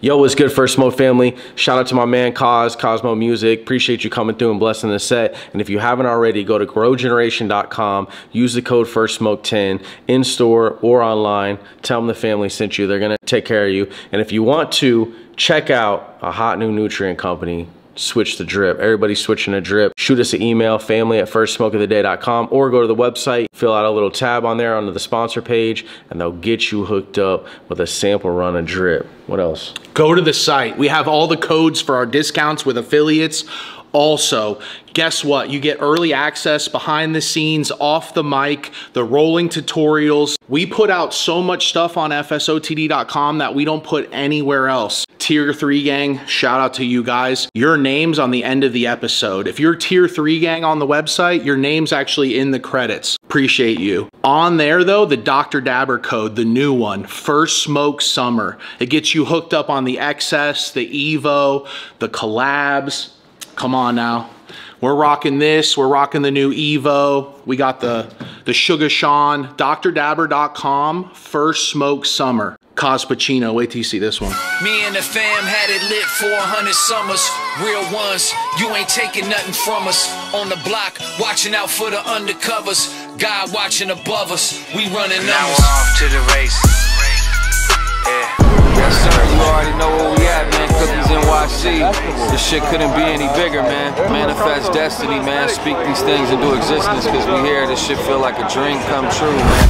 Yo, what's good, First Smoke family? Shout out to my man Coz, Cosmo Music. Appreciate you coming through and blessing the set. And if you haven't already, go to growgeneration.com, use the code FIRSTSMOKE10 in store or online. Tell them the family sent you. They're gonna take care of you. And if you want to, check out a hot new nutrient company. Switch the drip. Everybody's switching the drip. Shoot us an email, family@firstsmokeoftheday.com, or go to the website, fill out a little tab on there under the sponsor page, and they'll get you hooked up with a sample run of drip. What else? Go to the site. We have all the codes for our discounts with affiliates. Also, guess what? You get early access, behind the scenes, off the mic, the rolling tutorials. We put out so much stuff on FSOTD.com that we don't put anywhere else. Tier 3 gang, shout out to you guys. Your name's on the end of the episode. If you're Tier 3 gang on the website, your name's actually in the credits. Appreciate you. On there though, the Dr. Dabber code, the new one, First Smoke Summer. It gets you hooked up on the XS, the Evo, the collabs. Come on now. We're rocking this. We're rocking the new Evo. We got the Sugar Sean. DrDabber.com. First Smoke Summer. Coz Pacino. Wait till you see this one. Me and the fam had it lit for 100 summers. Real ones. You ain't taking nothing from us. On the block, watching out for the undercovers. God watching above us. We running numbers. Now we're off to the race. Yeah. Yes, sir. You already know where we at, man. Cookies NYC. This shit couldn't be any bigger, man. Manifest destiny, man. Speak these things into existence, because we here. This shit feel like a dream come true, man.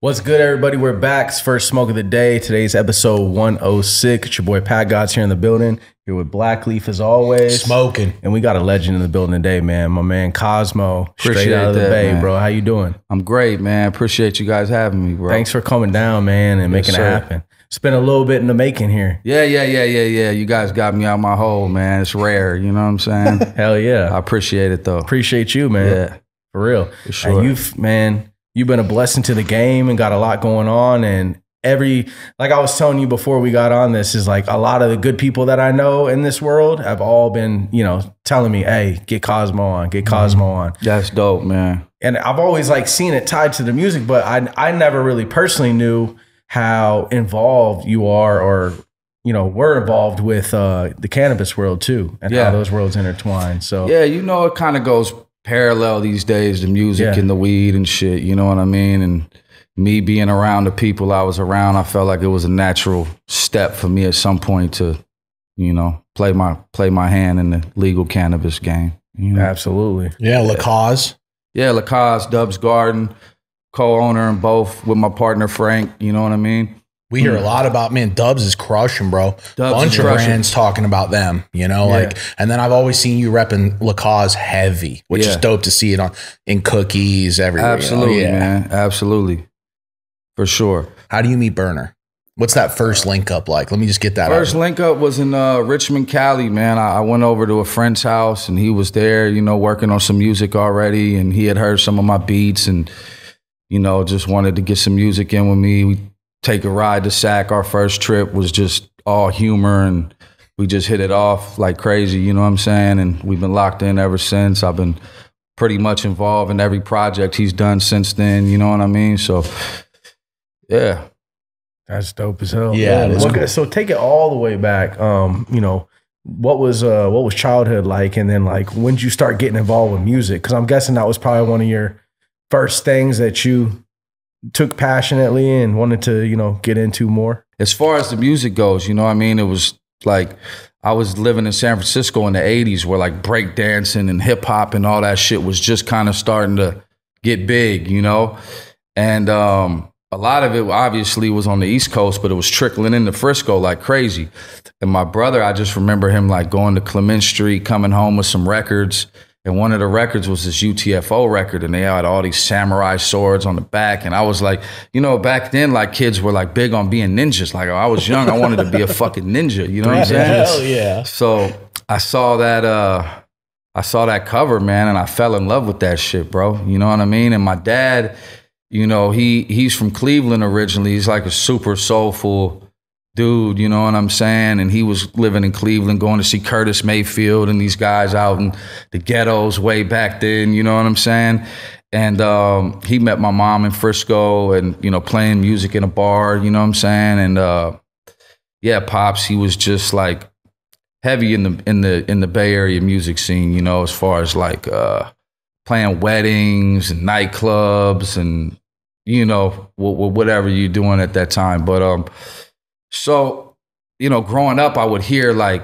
What's good, everybody? We're back. It's First Smoke of the Day. Today's episode 106. It's your boy Pat God's here in the building. Here with Blackleaf as always. Smoking. And we got a legend in the building today, man. My man Cosmo. Appreciate straight out of the Bay, man. Bro. How you doing? I'm great, man. Appreciate you guys having me, bro. Thanks for coming down, man, and making it happen. It's been a little bit in the making here. Yeah. You guys got me out of my hole, man. It's rare. You know what I'm saying? Hell yeah. I appreciate it, though. Appreciate you, man. Yeah. For real. For sure. And you've, man... You've been a blessing to the game and got a lot going on. And every, like I was telling you before we got on this, is like a lot of the good people that I know in this world have all been, you know, telling me, hey, get Cosmo on, get Cosmo on. That's dope, man. And I've always like seen it tied to the music, but I never really personally knew how involved you are, or, you know, we're involved with the cannabis world too, and how those worlds intertwine. So yeah, you know, it kind of goes parallel these days, the music and the weed and shit, you know what I mean? And me being around the people I was around, I felt like it was a natural step for me at some point to, you know, play my hand in the legal cannabis game. You know? Absolutely. Yeah, La Coz. Yeah, La Coz, Dubz Garden, co-owner in both with my partner Frank, you know what I mean? We hear a lot about, man, Dubz is crushing, bro. Bunch of brands talking about them, you know, like, and then I've always seen you repping La Coz heavy, which is dope to see it on in Cookies everywhere. Absolutely, you know? Man. Absolutely. For sure. How do you meet Berner? What's that first link up like? Let me just get that out. First link up was in Richmond, Cali, man. I went over to a friend's house and he was there, you know, working on some music already. And he had heard some of my beats and, you know, just wanted to get some music in with me. We take a ride to SAC. Our first trip was just all humor, and we just hit it off like crazy, you know what I'm saying? And we've been locked in ever since. I've been pretty much involved in every project he's done since then, you know what I mean? So, yeah. That's dope as hell. Yeah. Cool. So take it all the way back, you know, what was childhood like? And then, like, when did you start getting involved with music? Because I'm guessing that was probably one of your first things that you took passionately and wanted to, you know, get into more. As far as the music goes, you know what I mean? It was like, I was living in San Francisco in the 80s where like break dancing and hip hop and all that shit was just kind of starting to get big, you know? And a lot of it obviously was on the East Coast, but it was trickling into Frisco like crazy. And my brother, I just remember him like going to Clement Street, coming home with some records. And one of the records was this UTFO record, and they had all these samurai swords on the back. And I was like, you know, back then, like, kids were like big on being ninjas. Like, I was young, I wanted to be a fucking ninja. You know what I'm saying? Hell yeah. So I saw that. I saw that cover, man, and I fell in love with that shit, bro. You know what I mean? And my dad, you know, he's from Cleveland originally. He's like a super soulful dude, you know what I'm saying? And he was living in Cleveland, going to see Curtis Mayfield and these guys out in the ghettos way back then, you know what I'm saying? And he met my mom in Frisco and, you know, playing music in a bar, you know what I'm saying? And yeah, Pops, he was just like heavy in the Bay Area music scene, you know, as far as like playing weddings and nightclubs and, you know, whatever you're doing at that time. But so, you know, growing up, I would hear like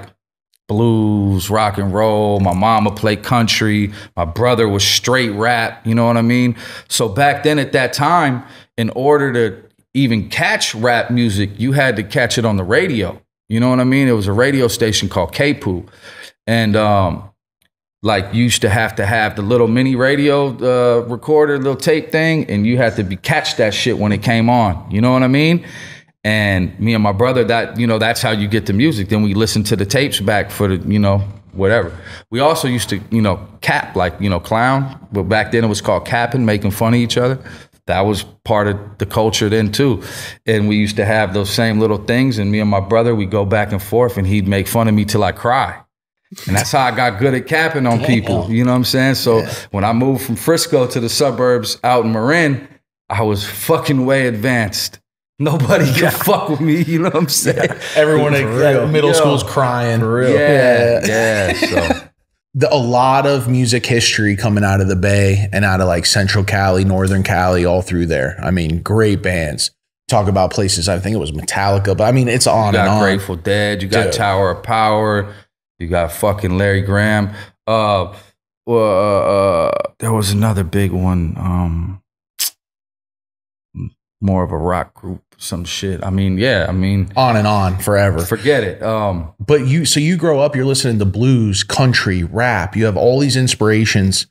blues, rock and roll. My mama played country. My brother was straight rap. You know what I mean? So back then at that time, in order to even catch rap music, you had to catch it on the radio. You know what I mean? It was a radio station called KPOO. And like you used to have the little mini radio recorder, little tape thing. And you had to catch that shit when it came on. You know what I mean? And me and my brother, that, you know, that's how you get the music. Then we listened to the tapes back for the, you know, whatever. We also used to, you know, cap, like, you know, clown. But back then it was called capping, making fun of each other. That was part of the culture then too. And we used to have those same little things. And me and my brother, we go back and forth and he'd make fun of me till I cry. And that's how I got good at capping on people. You know what I'm saying? So yeah, when I moved from Frisco to the suburbs out in Marin, I was fucking way advanced. Nobody can fuck with me, you know what I'm saying? Yeah. Everyone in middle school's crying. For real. Yeah. So a lot of music history coming out of the Bay and out of like Central Cali, Northern Cali, all through there. I mean, great bands. Talk about places, I think it was Metallica, but I mean, it's on and on. You got Grateful Dead, you got Tower of Power, you got fucking Larry Graham. There was another big one, more of a rock group. Some shit. I mean, yeah, I mean, on and on forever. Forget it. But so you grow up, you're listening to blues, country, rap. You have all these inspirations.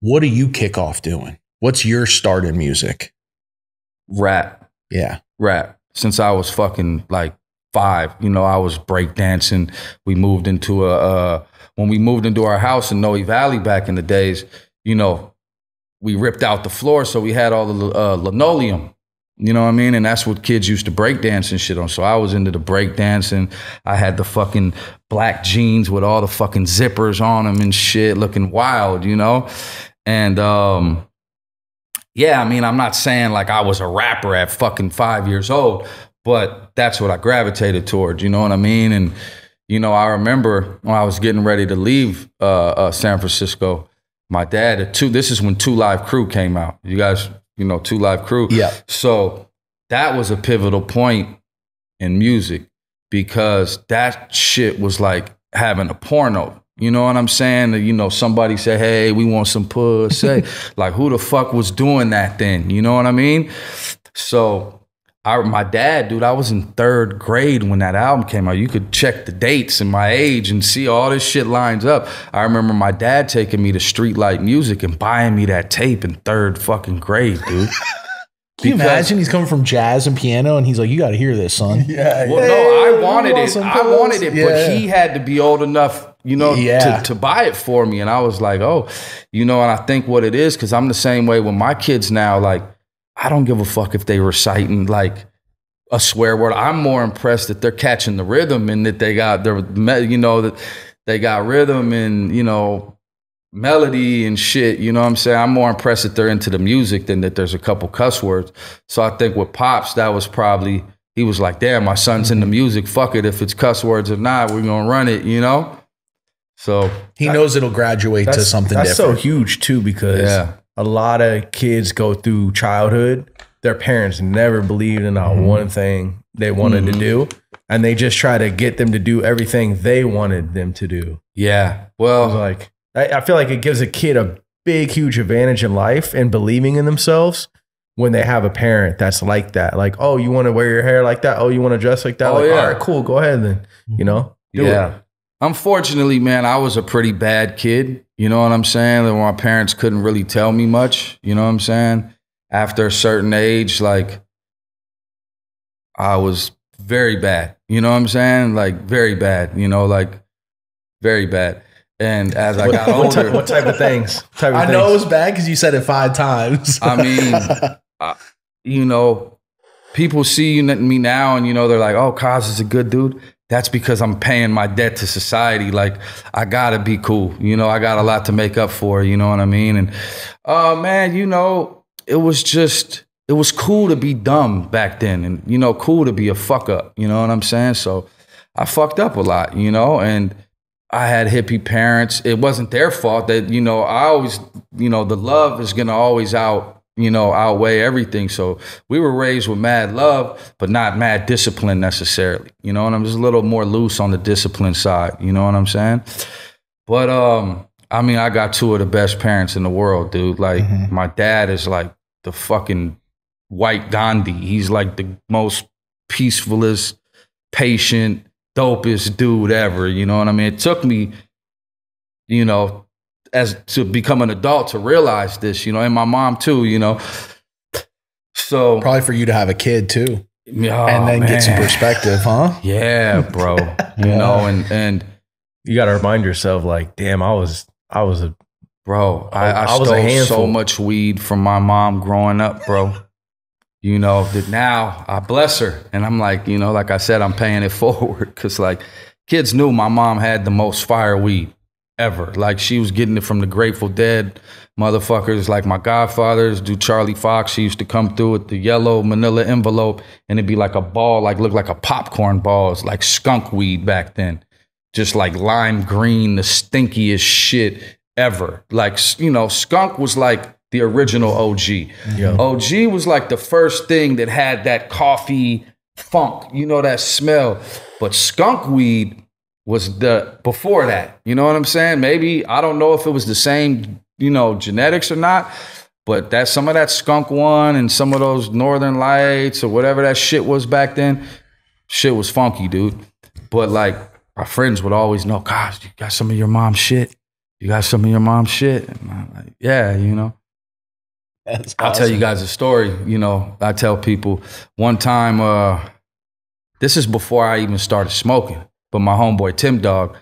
What do you kick off doing? What's your start in music? Rap. Yeah. Rap. Since I was fucking like 5, you know, I was breakdancing. We moved into when we moved into our house in Noe Valley back in the days, you know, we ripped out the floor. So we had all the linoleum. You know what I mean? And that's what kids used to breakdance and shit on. So I was into the breakdancing. I had the fucking black jeans with all the fucking zippers on them and shit, looking wild, you know? And yeah, I mean, I'm not saying like I was a rapper at fucking 5 years old, but that's what I gravitated towards, you know what I mean? And, you know, I remember when I was getting ready to leave San Francisco, my dad at this is when Two Live Crew came out. You guys, you know, Two Live Crew. Yeah. So that was a pivotal point in music because that shit was like having a porno. You know what I'm saying? You know, somebody said, hey, we want some pussy. Like, who the fuck was doing that then? You know what I mean? So my dad, dude, I was in 3rd grade when that album came out. You could check the dates and my age and see all this shit lines up. I remember my dad taking me to Streetlight Music and buying me that tape in 3rd fucking grade, dude. Can you imagine? He's coming from jazz and piano and he's like, you got to hear this, son. Yeah. Well, no, I wanted it, yeah, but he had to be old enough, you know, to buy it for me. And I was like, oh, you know, and I think what it is, because I'm the same way with my kids now, like, I don't give a fuck if they reciting like a swear word. I'm more impressed that they're catching the rhythm and that they got their, you know, that they got rhythm and, you know, melody and shit. You know what I'm saying? I'm more impressed that they're into the music than that there's a couple cuss words. So I think with Pops, that was probably, he was like, damn, my son's into music. Fuck it. If it's cuss words or not, we're going to run it, you know? So he knows it'll graduate to something different. That's so huge too, because a lot of kids go through childhood. Their parents never believed in not one thing they wanted to do. And they just try to get them to do everything they wanted them to do. Yeah. Well, like, I feel like it gives a kid a big, huge advantage in life and believing in themselves when they have a parent that's like that. Like, oh, you want to wear your hair like that? Oh, you want to dress like that? Oh, like, yeah. All right, cool. Go ahead then. You know? Do it. Unfortunately, man, I was a pretty bad kid. You know what I'm saying? That my parents couldn't really tell me much. You know what I'm saying? After a certain age, like, I was very bad. You know what I'm saying? Like, very bad. You know, like, very bad. And as I got older, what type of things? I know it was bad because you said it 5 times. I mean, you know, people see me now, and you know, they're like, "Oh, Coz is a good dude." That's because I'm paying my debt to society. Like, I gotta be cool. You know, I got a lot to make up for. You know what I mean? And man, you know, it was just, it was cool to be dumb back then, and you know, cool to be a fuck up. You know what I'm saying? So I fucked up a lot. You know, and I had hippie parents. It wasn't their fault that, you know, I always, you know, the love is gonna always outweigh everything. So we were raised with mad love, but not mad discipline necessarily, you know, and I'm just a little more loose on the discipline side, you know what I'm saying? But, I mean, I got 2 of the best parents in the world, dude. Like, my dad is like the fucking white Gandhi. He's like the most peacefulest, patient, dopest dude ever, you know what I mean? It took me, you know, as to become an adult to realize this, you know, and my mom too, you know. So probably for you to have a kid too, and then get some perspective, huh? Yeah, bro. You know, and you got to remind yourself, like, damn, I was a bro. I was a handful. So much weed from my mom growing up, bro. You know that now I bless her, and I'm like, you know, like I said, I'm paying it forward because, like, kids knew my mom had the most fire weed ever. Like, she was getting it from the Grateful Dead motherfuckers, like my godfathers do. Charlie Fox, she used to come through with the yellow manila envelope, and it'd be like a ball, like look like a popcorn ball. It's like skunk weed back then, just like lime green, the stinkiest shit ever. Like, you know, skunk was like the original OG. OG was like the first thing that had that coffee funk, you know, that smell. But skunk weed was the before that, you know what I'm saying? Maybe, I don't know if it was the same, you know, genetics or not, but that some of that skunk one and some of those Northern Lights or whatever that shit was back then, shit was funky, dude. But like, my friends would always know, gosh, you got some of your mom's shit. You got some of your mom's shit. And I'm like, yeah, you know. That's awesome. I'll tell you guys a story. You know, I tell people one time, this is before I even started smoking. But my homeboy, Tim Dog,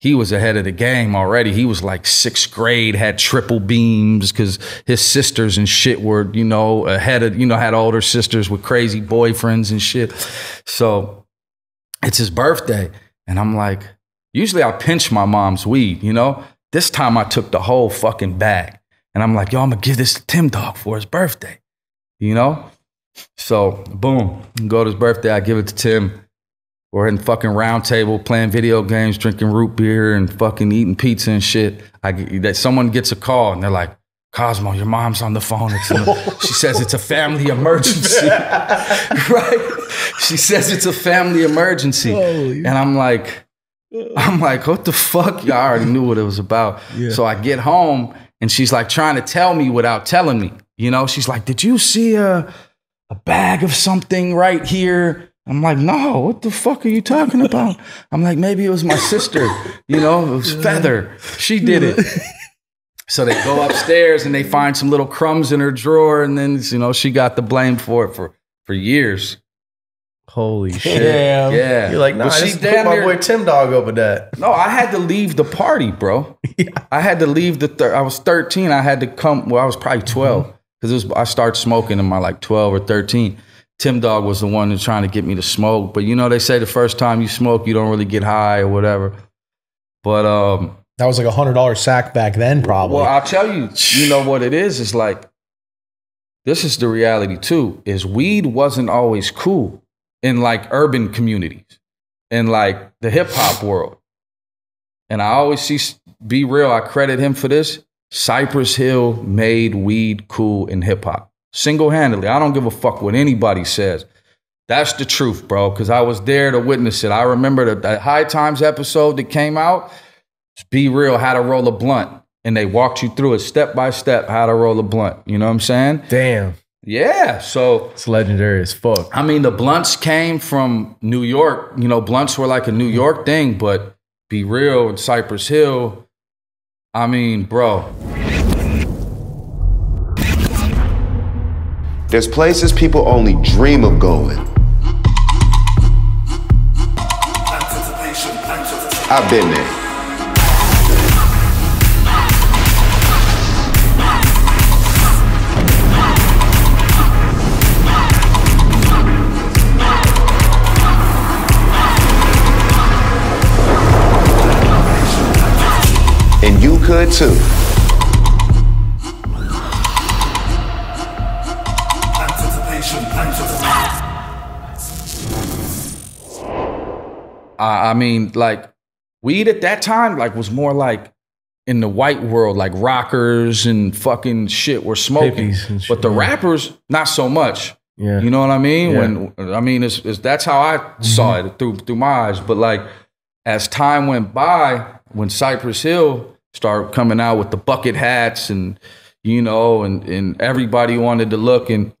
he was ahead of the game already. He was like 6th grade, had triple beams because his sisters and shit were, you know, ahead of, you know, had older sisters with crazy boyfriends and shit. So it's his birthday. And I'm like, usually I pinch my mom's weed, you know? This time I took the whole fucking bag. And I'm like, yo, I'm going to give this to Tim Dog for his birthday, you know? So boom, go to his birthday, I give it to Tim. We're in fucking round table, playing video games, drinking root beer, and fucking eating pizza and shit. That someone gets a call and they're like, "Cosmo, your mom's on the phone. She says it's a family emergency." Right? She says it's a family emergency. Holy. And I'm like, what the fuck? I already knew what it was about. Yeah. So I get home and she's like trying to tell me without telling me. You know, she's like, "Did you see a bag of something right here?" I'm like, "No, what the fuck are you talking about?" I'm like, "Maybe it was my sister, you know, it was Feather. She did it." So they go upstairs and they find some little crumbs in her drawer, and then, you know, she got the blame for it for years. Holy shit. Damn. Yeah. You're like, "Nah, I just put my boy Tim Dog over that." No, I had to leave the party, bro. Yeah. I had to leave I was 13. I had to come, well, I was probably 12 because I started smoking in my like 12 or 13. Tim Dog was the one who's trying to get me to smoke. But, you know, they say the first time you smoke, you don't really get high or whatever. But that was like a $100 sack back then, probably. Well, I'll tell you, you know what it is? It's like, this is the reality, too, is weed wasn't always cool in, like, urban communities, in, like, the hip-hop world. And I always see, be real, I credit him for this, Cypress Hill made weed cool in hip-hop. Single-handedly. I don't give a fuck what anybody says. That's the truth, bro, because I was there to witness it. I remember the High Times episode that came out. Be real, how to roll a blunt. And they walked you through it step by step, how to roll a blunt. You know what I'm saying? Damn. Yeah. So it's legendary as fuck. I mean, the blunts came from New York. You know, blunts were like a New York thing, but be real in Cypress Hill, I mean, bro. There's places people only dream of going. I've been there. could too. I mean, like, weed at that time, like, was more like in the white world, like rockers and fucking shit were smoking. Shit. But the rappers, not so much. Yeah. You know what I mean? Yeah. When I mean, it's that's how I saw it through my eyes. But like, as time went by, when Cypress Hill started coming out with the bucket hats and, you know, and everybody wanted to look and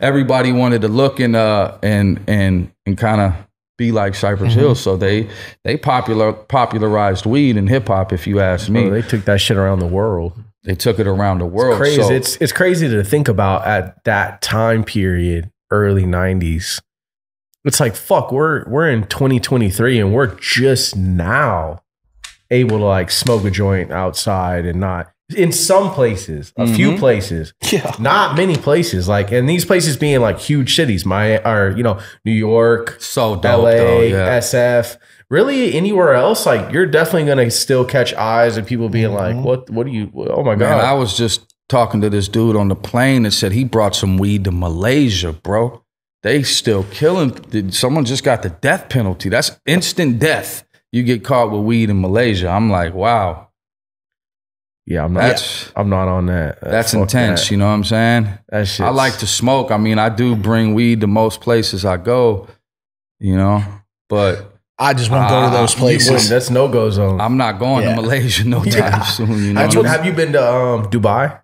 everybody wanted to look and kind of be like Cypress Hill, so they popularized weed and hip hop. If you ask me, they took that shit around the world. They took it around the world. It's crazy. So, it's crazy to think about at that time period, early '90s. It's like, fuck, we're in 2023 and we're just now able to like smoke a joint outside and not in some places, a few places, not many places, like, and these places being like huge cities, you know, New York, so dope, LA, though, SF, really anywhere else, like you're definitely going to still catch eyes of people being like, what do you, oh my God. Man, I was just talking to this dude on the plane that said he brought some weed to Malaysia, bro. They still killing, someone just got the death penalty. That's instant death. You get caught with weed in Malaysia. I'm like, wow. Yeah, I'm not on that. That's intense, you know what I'm saying? That shit. I like to smoke. I mean, I do bring weed to most places I go, you know, but I just won't go to those places. That's no-go zone. I'm not going to Malaysia no time soon, you know. Have you been to Dubai?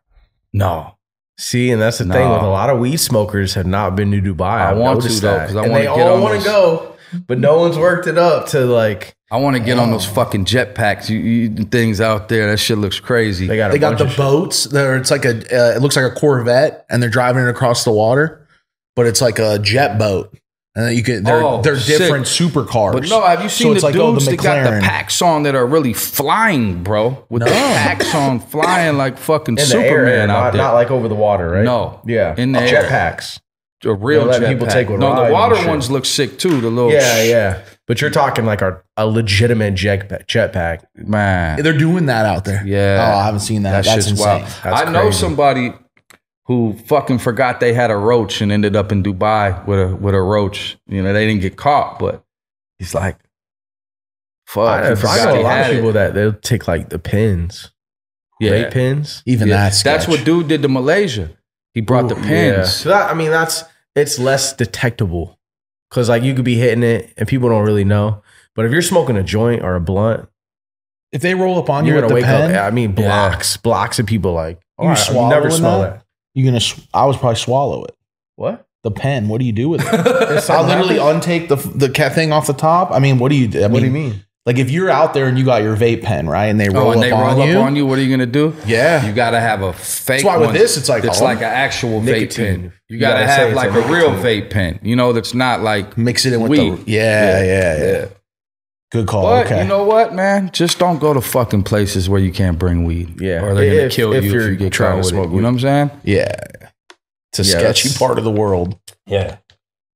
No. See, and that's the thing with a lot of weed smokers have not been to Dubai. I want to though, because I want to get on those. They all want to go, but no one's worked it up to like, I want to get on those fucking jetpacks, things out there. That shit looks crazy. They got the boats. It's like a, it looks like a Corvette, and they're driving it across the water, but it's like a jet boat, and you can. They're different supercars. But no, have you seen the dudes that got the packs on that are really flying, bro? With the packs on, flying like fucking Superman out there. Not like over the water, right? No, yeah, in the jetpacks. A real jetpack. No, the water ones look sick too. The little But you're talking like a legitimate jetpack. Man. They're doing that out there. Yeah. Oh, I haven't seen that. That's insane. Wild. That's crazy. Know somebody who fucking forgot they had a roach and ended up in Dubai with a roach. You know, they didn't get caught, but he's like, fuck. I know a lot of people that they'll take like the pins. Yeah. Ray pins. Even that's sketch. That's what dude did to Malaysia. He brought the pins. Yeah. So that, I mean, it's less detectable. Because, like, you could be hitting it, and people don't really know. But if you're smoking a joint or a blunt, if they roll up on you with the pen, I mean, blocks of people, like, oh, you never smell that. I was probably swallow it. What? The pen. What do you do with it? I'll literally untake the thing off the top. I mean, what do you do? What do you mean? Like, if you're out there and you got your vape pen, right, and they roll up on you, what are you going to do? Yeah. You got to have a fake one. That's why with this, it's like an actual vape pen. You got to have like a real vape pen, you know, that's not like mix it in with weed. Yeah. Good call. But you know what, man? Just don't go to fucking places where you can't bring weed. Yeah. Or they're going to kill you if you get caught with it. You know what I'm saying? Yeah. It's a sketchy part of the world. Yeah.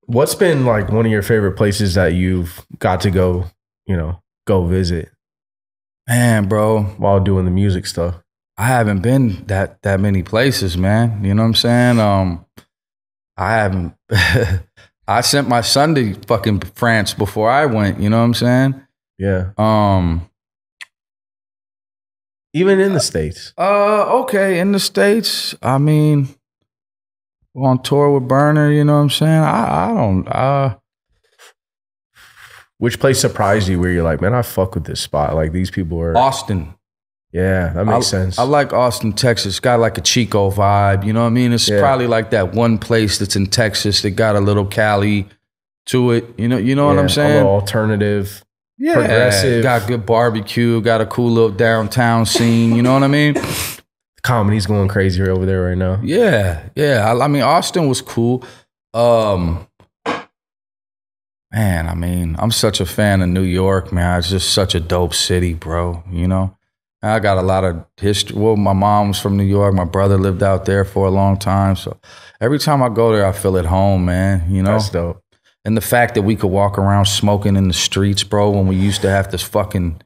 What's been like one of your favorite places that you've got to go, you know, go visit? Man, bro, while doing the music stuff, I haven't been that many places, man. You know what I'm saying? I haven't I sent my son to fucking France before I went, you know what I'm saying? Yeah. Even in the States. Okay, in the States, I mean, on tour with Berner, you know what I'm saying? I don't Which place surprised you where you're like, man, I fuck with this spot. Like, these people are... Austin. Yeah, that makes sense. I like Austin, Texas. It's got like a Chico vibe. You know what I mean? It's probably like that one place that's in Texas that got a little Cali to it. You know what I'm saying? A little alternative, progressive. Got good barbecue. Got a cool little downtown scene. You know what I mean? Comedy's going crazy over there right now. Yeah, yeah. I mean, Austin was cool. Man, I mean, I'm such a fan of New York, man. It's just such a dope city, bro, you know? I got a lot of history. Well, my mom's from New York. My brother lived out there for a long time. So every time I go there, I feel at home, man, you know? That's dope. And the fact that we could walk around smoking in the streets, bro, when we used to have to fucking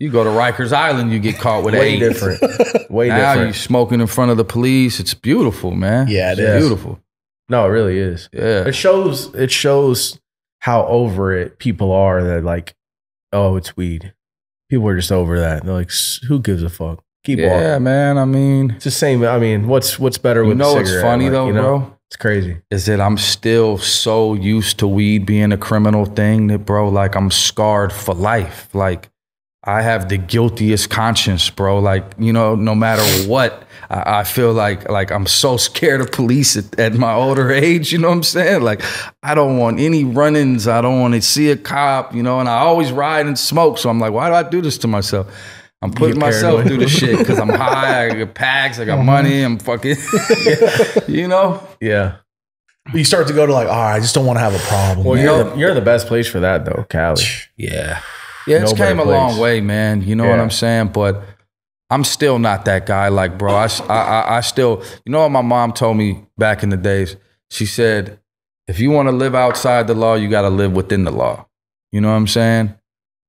You go to Rikers Island, you get caught with way eight. Different. Way now different. Now you smoking in front of the police. It's beautiful, man. Yeah, it is. Beautiful. No, it really is. Yeah. It shows how over it people are. That like, oh, it's weed. People are just over that. They're like, who gives a fuck? Keep walking. Yeah, man. I mean, it's the same. I mean, what's better with cigarette? What's funny like, though, bro? It's crazy. Is that I'm still so used to weed being a criminal thing that, bro, like I'm scarred for life. Like I have the guiltiest conscience, bro. Like, you know, no matter what, I feel like I'm so scared of police at my older age. You know what I'm saying? Like, I don't want any run-ins. I don't want to see a cop, you know, and I always ride and smoke. So I'm like, why do I do this to myself? I'm putting myself through the shit because I'm high. I got packs. I got money. I'm fucking, you know? Yeah. You start to go to like, oh, I just don't want to have a problem. Well, you're in the best place for that though, Cali. Yeah. Yeah, it's came a long way, man. You know what I'm saying? But I'm still not that guy. Like, bro, I still, you know what my mom told me back in the days? She said, if you want to live outside the law, you got to live within the law. You know what I'm saying?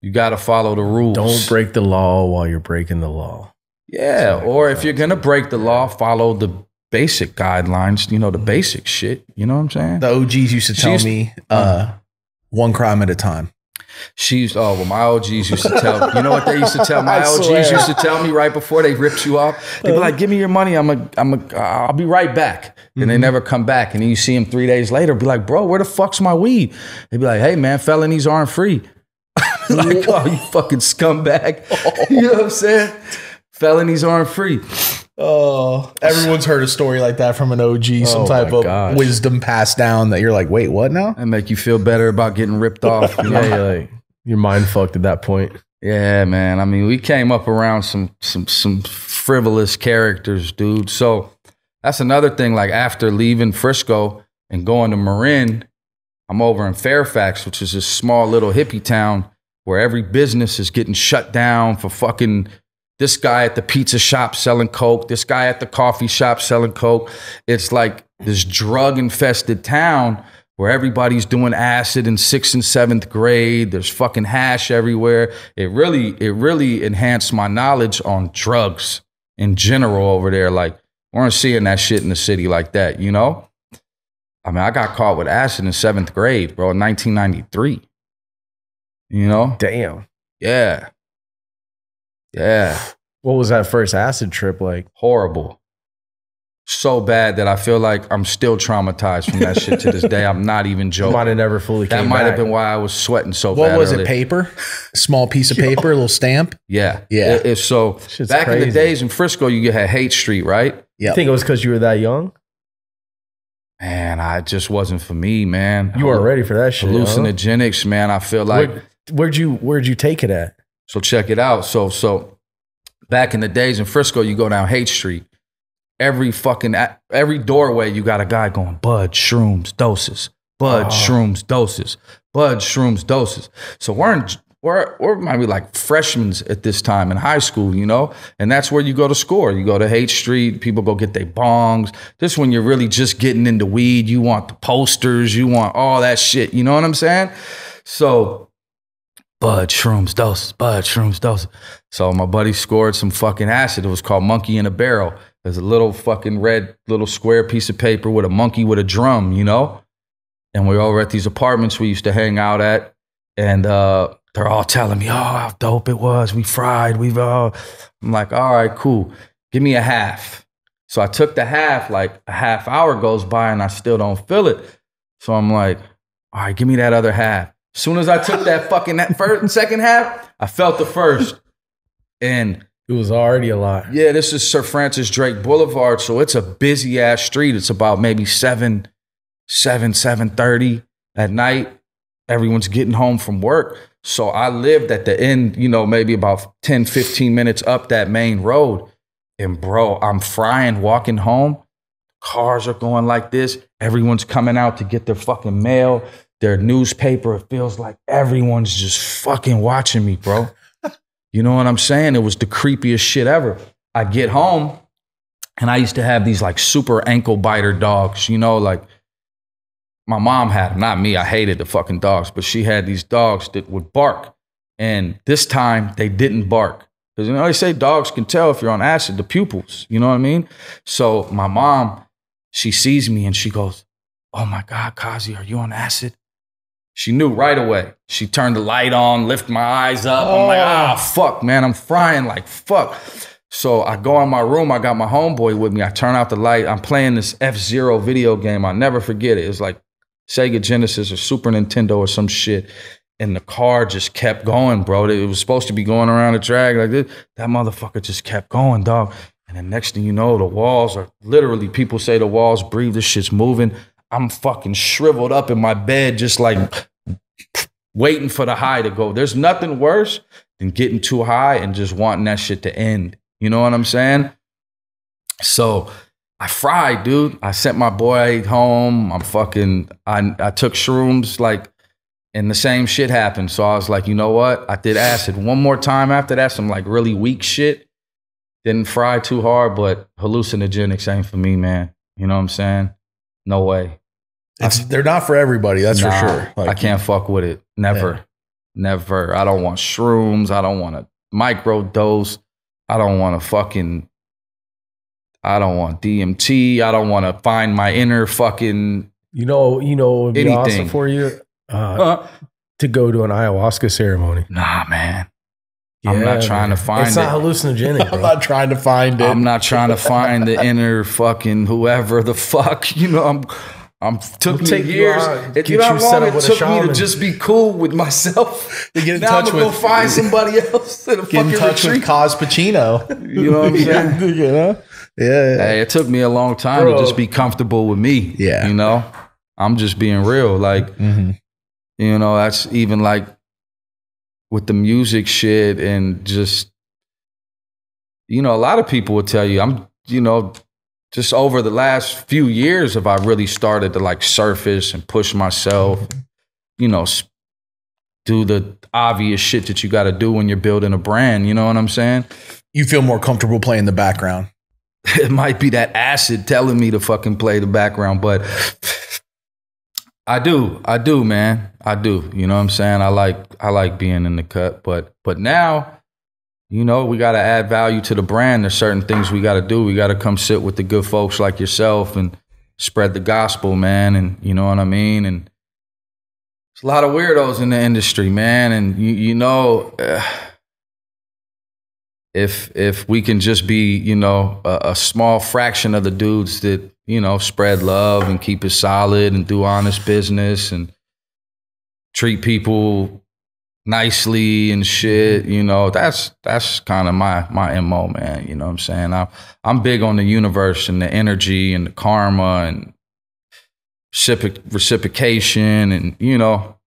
You got to follow the rules. Don't break the law while you're breaking the law. Yeah, exactly. Or if you're going to break the law, follow the basic guidelines, you know, the basic shit. You know what I'm saying? The OGs used to tell me one crime at a time. My OGs used to tell me. You know what they used to tell my OGs used to tell me right before they ripped you off? They'd be like, give me your money. I'll be right back. And they never come back. And then you see them 3 days later, be like, bro, where the fuck's my weed? They'd be like, hey, man, felonies aren't free. Like, oh, you fucking scumbag. You know what I'm saying? Felonies aren't free. Oh, everyone's heard a story like that from an OG, some type of wisdom passed down that you're like, wait, what now? And make you feel better about getting ripped off. You know? You're like, your mind fucked at that point. Yeah, man. I mean, we came up around some frivolous characters, dude. So that's another thing. Like after leaving Frisco and going to Marin, I'm over in Fairfax, which is this small little hippie town where every business is getting shut down for fucking this guy at the pizza shop selling coke, this guy at the coffee shop selling coke. It's like this drug-infested town where everybody's doing acid in 6th and 7th grade. There's fucking hash everywhere. It really enhanced my knowledge on drugs in general over there. Like, we weren't seeing that shit in the city like that, you know? I mean, I got caught with acid in 7th grade, bro, in 1993. You know? Damn. Yeah. Yeah. What was that first acid trip like? Horrible. So bad that I feel like I'm still traumatized from that shit to this day. I'm not even joking. Might have never fully came back. That might have been why I was sweating so bad. What was it? Paper? Small piece of paper, a little stamp? Yeah. Yeah. So back in the days in Frisco, you had Hate Street, right? Yeah. You think it was because you were that young? Man, it just wasn't for me, man. You weren't ready for that shit. Hallucinogenics, man. I feel like where'd you take it at? So check it out. So back in the days in Frisco, you go down Hate Street. Every doorway, you got a guy going, bud, shrooms, doses, bud, shrooms, doses, bud, shrooms, doses. So we're maybe like freshmen at this time in high school, you know? And that's where you go to score. You go to Hate Street. People go get their bongs. This when you're really just getting into weed. You want the posters. You want all that shit. You know what I'm saying? So bud, shrooms, doses, bud, shrooms, doses. So my buddy scored some fucking acid. It was called Monkey in a Barrel. There's a little fucking red little square piece of paper with a monkey with a drum, you know? And we were over at these apartments we used to hang out at. And they're all telling me, oh, how dope it was. We fried. I'm like, all right, cool. Give me a half. So I took the half, like a half hour goes by and I still don't feel it. So I'm like, all right, give me that other half. As soon as I took that fucking first and second half, I felt the first. And it was already a lot. Yeah, this is Sir Francis Drake Boulevard. So it's a busy ass street. It's about maybe 7:30 at night. Everyone's getting home from work. So I lived at the end, you know, maybe about 10, 15 minutes up that main road. And bro, I'm frying, walking home. Cars are going like this. Everyone's coming out to get their fucking mail, their newspaper. It feels like everyone's just fucking watching me, bro. You know what I'm saying? It was the creepiest shit ever. I get home and I used to have these like super ankle biter dogs, you know, like my mom had them, not me. I hated the fucking dogs, but she had these dogs that would bark. And this time they didn't bark. Because, you know, they say dogs can tell if you're on acid, the pupils, you know what I mean? So my mom, she sees me and she goes, "Oh my God, Kazi, are you on acid?" She knew right away. She turned the light on, lifted my eyes up. Oh. I'm like, ah, fuck, man. I'm frying like fuck. So I go in my room. I got my homeboy with me. I turn out the light. I'm playing this F-Zero video game. I'll never forget it. It was like Sega Genesis or Super Nintendo or some shit. And the car just kept going, bro. It was supposed to be going around the track like this. That motherfucker just kept going, dog. And the next thing you know, the walls are literally, people say the walls breathe, this shit's moving. I'm fucking shriveled up in my bed, just like waiting for the high to go. There's nothing worse than getting too high and just wanting that shit to end. You know what I'm saying? So I fried, dude. I sent my boy home. I'm fucking, I took shrooms, like, and the same shit happened. So I was like, you know what? I did acid one more time after that, some like really weak shit. Didn't fry too hard, but hallucinogenics ain't for me, man. You know what I'm saying? No way. They're not for everybody, that's for sure. Like, I can't fuck with it. Never. Yeah. Never. I don't want shrooms. I don't want to microdose. I don't want to fucking, I don't want DMT. I don't want to find my inner fucking, you know, it'd be anything. Awesome for you to go to an ayahuasca ceremony. Nah, man. Yeah, I'm not trying to find it. It's not hallucinogenic, bro. I'm not trying to find it. I'm not trying to find the inner fucking whoever the fuck. You know, I'm took me years. You know how long it took me to just be cool with myself? To get in touch with, now I'm going to go find somebody else in a fucking retreat. Get in touch with Coz Pacino. You know what I'm saying? You know? Yeah. Hey, it took me a long time to just be comfortable with me. Yeah. You know? I'm just being real. Like, you know, that's even like, with the music shit and just, you know, a lot of people would tell you, I'm, you know, just over the last few years have I really started to like surface and push myself, you know, do the obvious shit that you got to do when you're building a brand, you know what I'm saying? You feel more comfortable playing the background. It might be that acid telling me to fucking play the background, but I do, man. I do. You know what I'm saying? I like being in the cut, but now, you know, we got to add value to the brand. There's certain things we got to do. We got to come sit with the good folks like yourself and spread the gospel, man. And you know what I mean? And there's a lot of weirdos in the industry, man. And you know, if we can just be, you know, a small fraction of the dudes that, you know, spread love and keep it solid and do honest business and treat people nicely and shit, you know, that's kind of my MO, man. You know what I'm saying? I'm big on the universe and the energy and the karma and reciprocation and, you know.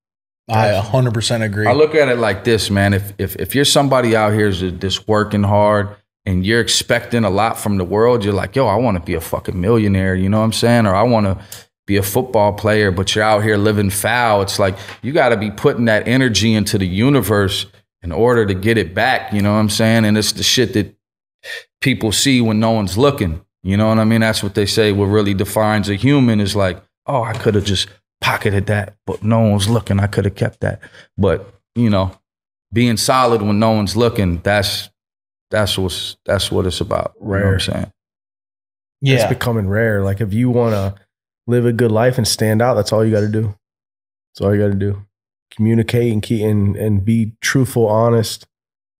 I 100% agree. I look at it like this, man. If you're somebody out here that's working hard, and you're expecting a lot from the world, you're like, yo, I want to be a fucking millionaire, you know what I'm saying? Or I want to be a football player, but you're out here living foul. It's like, you got to be putting that energy into the universe in order to get it back, you know what I'm saying? And it's the shit that people see when no one's looking, you know what I mean? That's what they say, what really defines a human is like, oh, I could have just pocketed that, but no one's looking, I could have kept that. But, you know, being solid when no one's looking, that's what it's about. Rare. You know what I'm saying? Yeah. It's becoming rare. Like if you want to live a good life and stand out, that's all you got to do. That's all you got to do. Communicate and keep and be truthful, honest,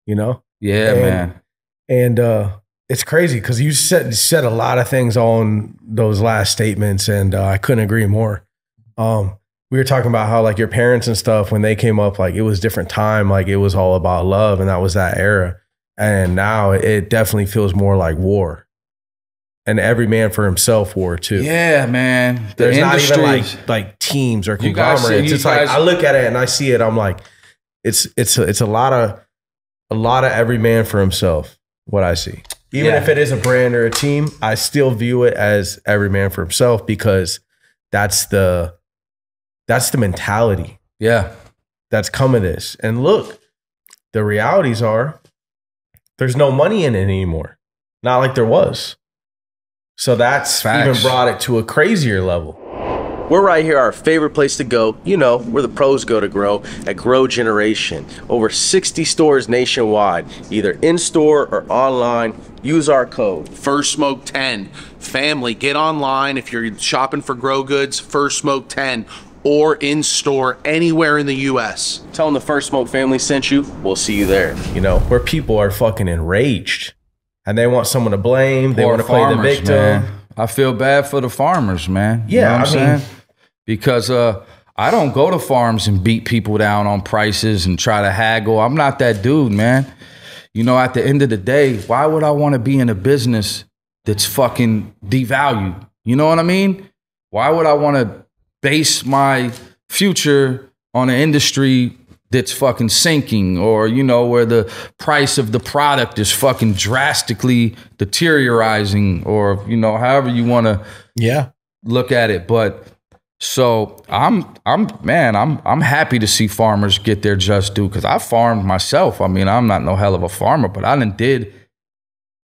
you know? Yeah, man. And it's crazy because you said a lot of things on those last statements and I couldn't agree more. We were talking about how like your parents and stuff, when they came up, like it was different time. Like it was all about love and that was that era. And now it definitely feels more like war. And every man for himself war, too. Yeah, man. There's not even like teams or conglomerates. It's like I look at it and I see it. I'm like, it's a lot of every man for himself, what I see. Even if it is a brand or a team, I still view it as every man for himself because that's the mentality. Yeah. That's come of this. And look, the realities are there's no money in it anymore. Not like there was. So that's even brought it to a crazier level. We're right here, our favorite place to go, you know, where the pros go to grow, at Grow Generation. Over 60 stores nationwide, either in-store or online. Use our code. First Smoke 10. Family, get online if you're shopping for grow goods, First Smoke 10, or in-store anywhere in the U.S. Tell them the First Smoke family sent you. We'll see you there. You know, where people are fucking enraged and they want someone to blame. They want to play the victim. Man. I feel bad for the farmers, man. Yeah, you know what I'm saying? Because I don't go to farms and beat people down on prices and try to haggle. I'm not that dude, man. You know, at the end of the day, why would I want to be in a business that's fucking devalued? You know what I mean? Why would I want to base my future on an industry that's fucking sinking, or, you know, where the price of the product is fucking drastically deteriorizing, or, you know, however you want to look at it. But so I'm happy to see farmers get their just due, because I farmed myself. I mean, I'm not no hell of a farmer, but I done did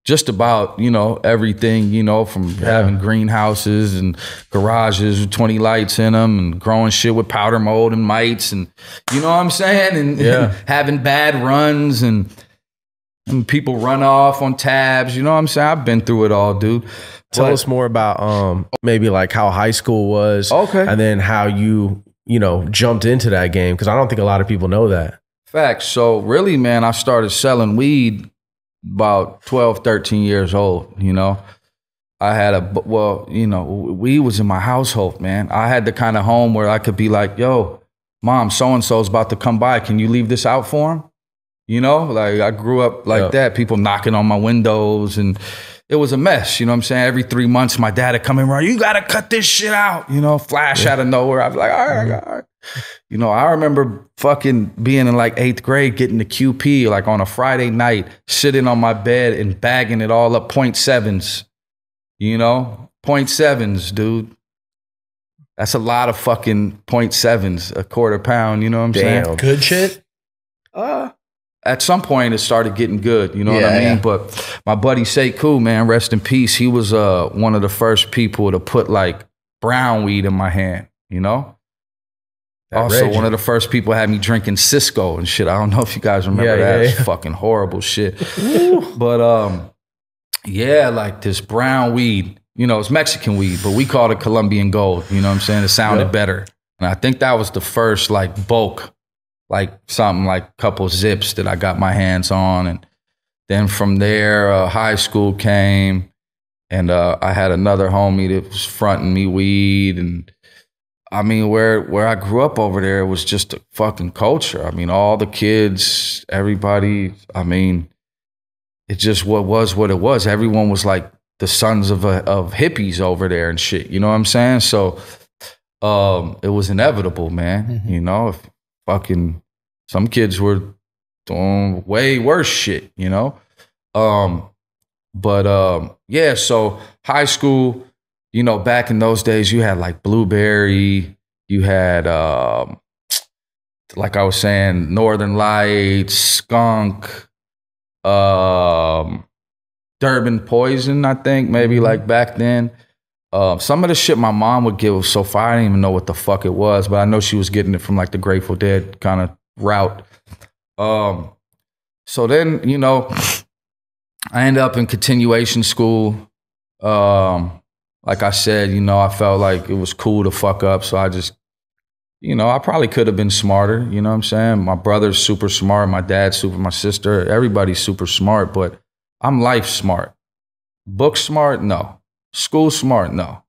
just about, you know, everything, you know, from having greenhouses and garages with 20 lights in them and growing shit with powder mold and mites and, you know what I'm saying? And, and having bad runs and people run off on tabs. You know what I'm saying? I've been through it all, dude. Tell us more about maybe like how high school was. Okay. And then how you, you know, jumped into that game, because I don't think a lot of people know that. Facts. So really, man, I started selling weed about 12, 13 years old, you know. I had a, well, you know, weed was in my household, man. I had the kind of home where I could be like, yo, mom, so-and-so's about to come by. Can you leave this out for him? You know, like I grew up like that. People knocking on my windows, and it was a mess. You know what I'm saying? Every 3 months, my dad would come in around, you got to cut this shit out, you know, flash out of nowhere. I was like, all right, all right. You know, I remember fucking being in like 8th grade, getting the QP like on a Friday night, sitting on my bed and bagging it all up, 0.7s, you know, 0.7s, dude. That's a lot of fucking 0.7s, a quarter pound, you know what I'm saying? Good shit. At some point it started getting good, you know what I mean? But my buddy Sekou, man, rest in peace, he was one of the first people to put like brown weed in my hand, you know? That also, one of the first people had me drinking Cisco and shit. I don't know if you guys remember that. It's fucking horrible shit. But yeah, like this brown weed, you know, it's Mexican weed, but we called it Colombian gold. You know what I'm saying? It sounded better. And I think that was the first like bulk, like something like couple zips that I got my hands on. And then from there, high school came, and I had another homie that was fronting me weed. And I mean, where I grew up over there, it was just a fucking culture. I mean, all the kids, everybody, I mean, it just what it was. Everyone was like the sons of hippies over there and shit. You know what I'm saying? So it was inevitable, man. You know, if fucking some kids were doing way worse shit, you know? Yeah, so high school, you know, back in those days, you had like Blueberry, you had, like I was saying, Northern Lights, Skunk, Durban Poison, I think, maybe like back then. Some of the shit my mom would give was so far, I didn't even know what the fuck it was, but I know she was getting it from like the Grateful Dead kind of route. So then, you know, I ended up in continuation school. Like I said, you know, I felt like it was cool to fuck up. So I just, you know, I probably could have been smarter. You know what I'm saying? My brother's super smart. My dad's super, my sister, everybody's super smart, but I'm life smart. Book smart? No. School smart? No.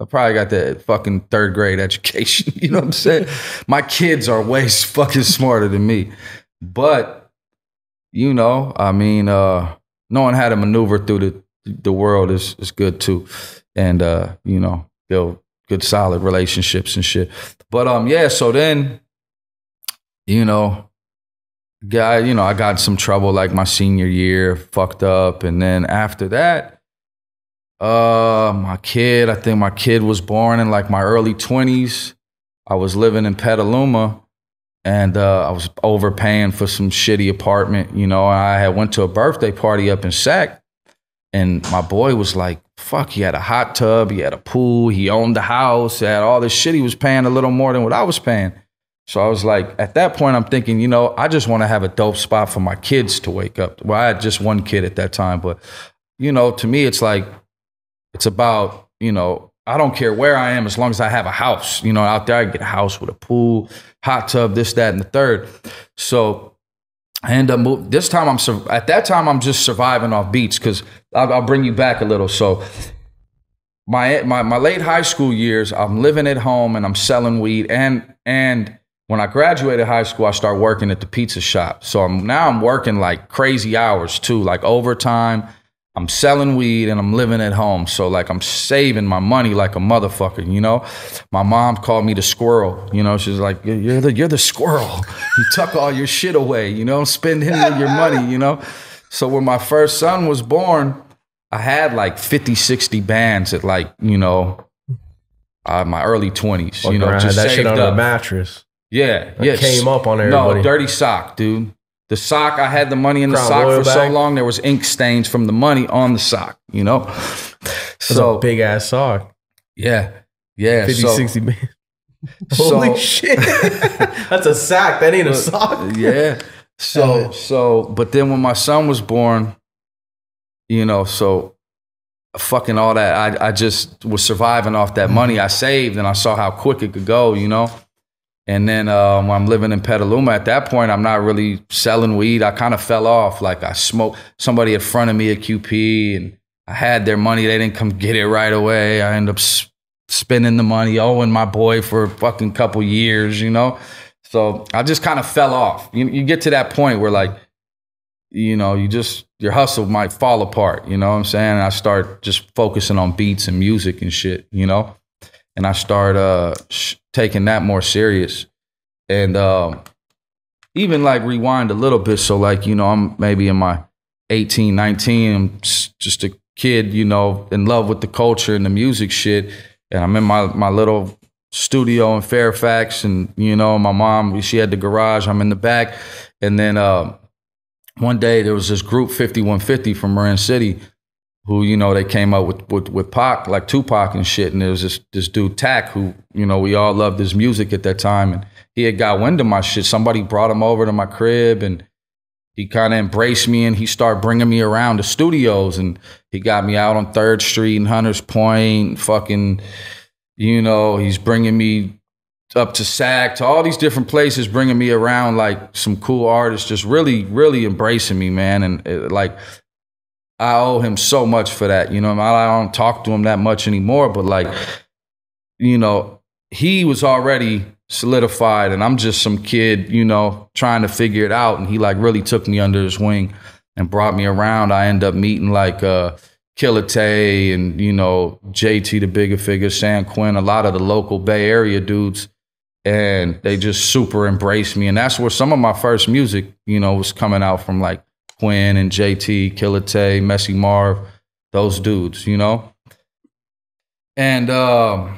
I probably got that fucking 3rd grade education. You know what I'm saying? My kids are way fucking smarter than me. But, you know, I mean, knowing how to maneuver through the world is good too. And, you know, build good, solid relationships and shit. But, yeah, so then, you know, I got in some trouble like my senior year, fucked up. And then after that, I think my kid was born in like my early 20s. I was living in Petaluma, and I was overpaying for some shitty apartment, you know. I had went to a birthday party up in SAC. And my boy was like, fuck, he had a hot tub, he had a pool, he owned the house, he had all this shit. He was paying a little more than what I was paying. So I was like, at that point, I'm thinking, you know, I just want to have a dope spot for my kids to wake up. Well, I had just one kid at that time, but, you know, to me, it's like, it's about, you know, I don't care where I am as long as I have a house. You know, out there, I get a house with a pool, hot tub, this, that, and the third. So I end up moving. This time, at that time, I'm just surviving off beats, because I'll bring you back a little. So my late high school years, I'm living at home and I'm selling weed. And when I graduated high school, I started working at the pizza shop. So now I'm working like crazy hours too, like overtime. I'm selling weed and I'm living at home. So like I'm saving my money like a motherfucker, you know? My mom called me the squirrel, you know? She's like, you're the squirrel. You tuck all your shit away, you know? Spend him your money, you know? So when my first son was born, I had like 50, 60 bands at like, you know, my early 20s, you know, just that saved shit on the mattress. Yeah. It came up on everybody. No, dirty sock, dude. The sock, I had the money in the sock for so long, there was ink stains from the money on the sock, you know? So big-ass sock. Yeah. Yeah. 50, 60 bands. Holy shit. That's a sack. That ain't a sock. Yeah. So, but then when my son was born, you know, so fucking all that, I just was surviving off that money I saved, and I saw how quick it could go, you know? And then when I'm living in Petaluma, at that point, I'm not really selling weed. I kind of fell off. Like I smoked somebody in front of me at QP, and I had their money. They didn't come get it right away. I ended up spending the money, owing my boy for a fucking couple years, you know? So I just kind of fell off. You get to that point where like, you know, your hustle might fall apart, you know what I'm saying? And I start just focusing on beats and music and shit, you know? And I start taking that more serious. And even like rewind a little bit. So like, you know, I'm maybe in my 18, 19, I'm just a kid, you know, in love with the culture and the music shit. And I'm in my little studio in Fairfax, and, you know, my mom, she had the garage, I'm in the back. And then one day there was this group 5150 from Marin City, who, you know, they came up with Pac, like Tupac and shit. And there was this dude, Tack, who, you know, we all loved his music at that time. And he had got wind of my shit. Somebody brought him over to my crib, and he kind of embraced me, and he started bringing me around the studios. And he got me out on 3rd Street and Hunters Point, fucking, you know, he's bringing me up to SAC, to all these different places, bringing me around like some cool artists, just really, really embracing me, man. And like, I owe him so much for that. You know, I don't talk to him that much anymore, but like, you know, he was already solidified and I'm just some kid, you know, trying to figure it out. And he like really took me under his wing and brought me around. I end up meeting like Killer Tay and, you know, JT, the bigger figure, San Quinn, a lot of the local Bay Area dudes. And they just super embraced me. And that's where some of my first music, you know, was coming out from, like Quinn and JT, Killer Tay, Messy Marv, those dudes, you know? And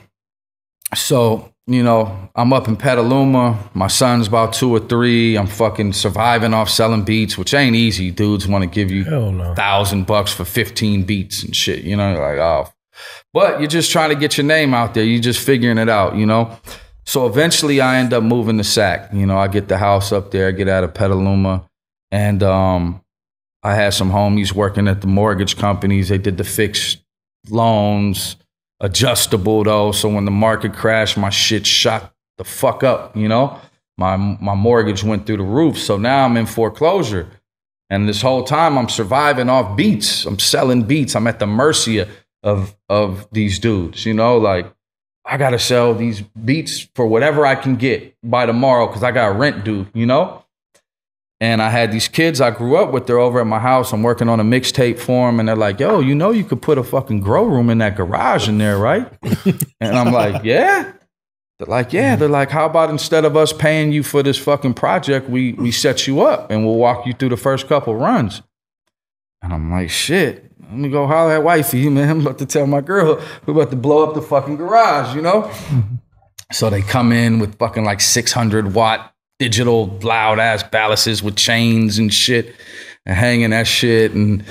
so, you know, I'm up in Petaluma. My son's about 2 or 3. I'm fucking surviving off selling beats, which ain't easy. Dudes want to give you $1,000 for 15 beats and shit, you know? Like, oh. But you're just trying to get your name out there. You're just figuring it out, you know? So eventually I end up moving to SAC. You know, I get the house up there. I get out of Petaluma. And I had some homies working at the mortgage companies. They did the fixed loans, adjustable though. So when the market crashed, my shit shot the fuck up, you know? My mortgage went through the roof. So now I'm in foreclosure. And this whole time I'm surviving off beats. I'm selling beats. I'm at the mercy of these dudes, you know? Like, I got to sell these beats for whatever I can get by tomorrow because I got rent due, you know? And I had these kids I grew up with. They're over at my house. I'm working on a mixtape for them. And they're like, yo, you know you could put a fucking grow room in that garage in there, right? And I'm like, yeah. They're like, yeah. They're like, how about instead of us paying you for this fucking project, we set you up and we'll walk you through the first couple runs. And I'm like, shit, let me go holler at wifey, man. I'm about to tell my girl we're about to blow up the fucking garage, you know? So they come in with fucking like 600-watt. Digital loud ass balances with chains and shit and hanging that shit. And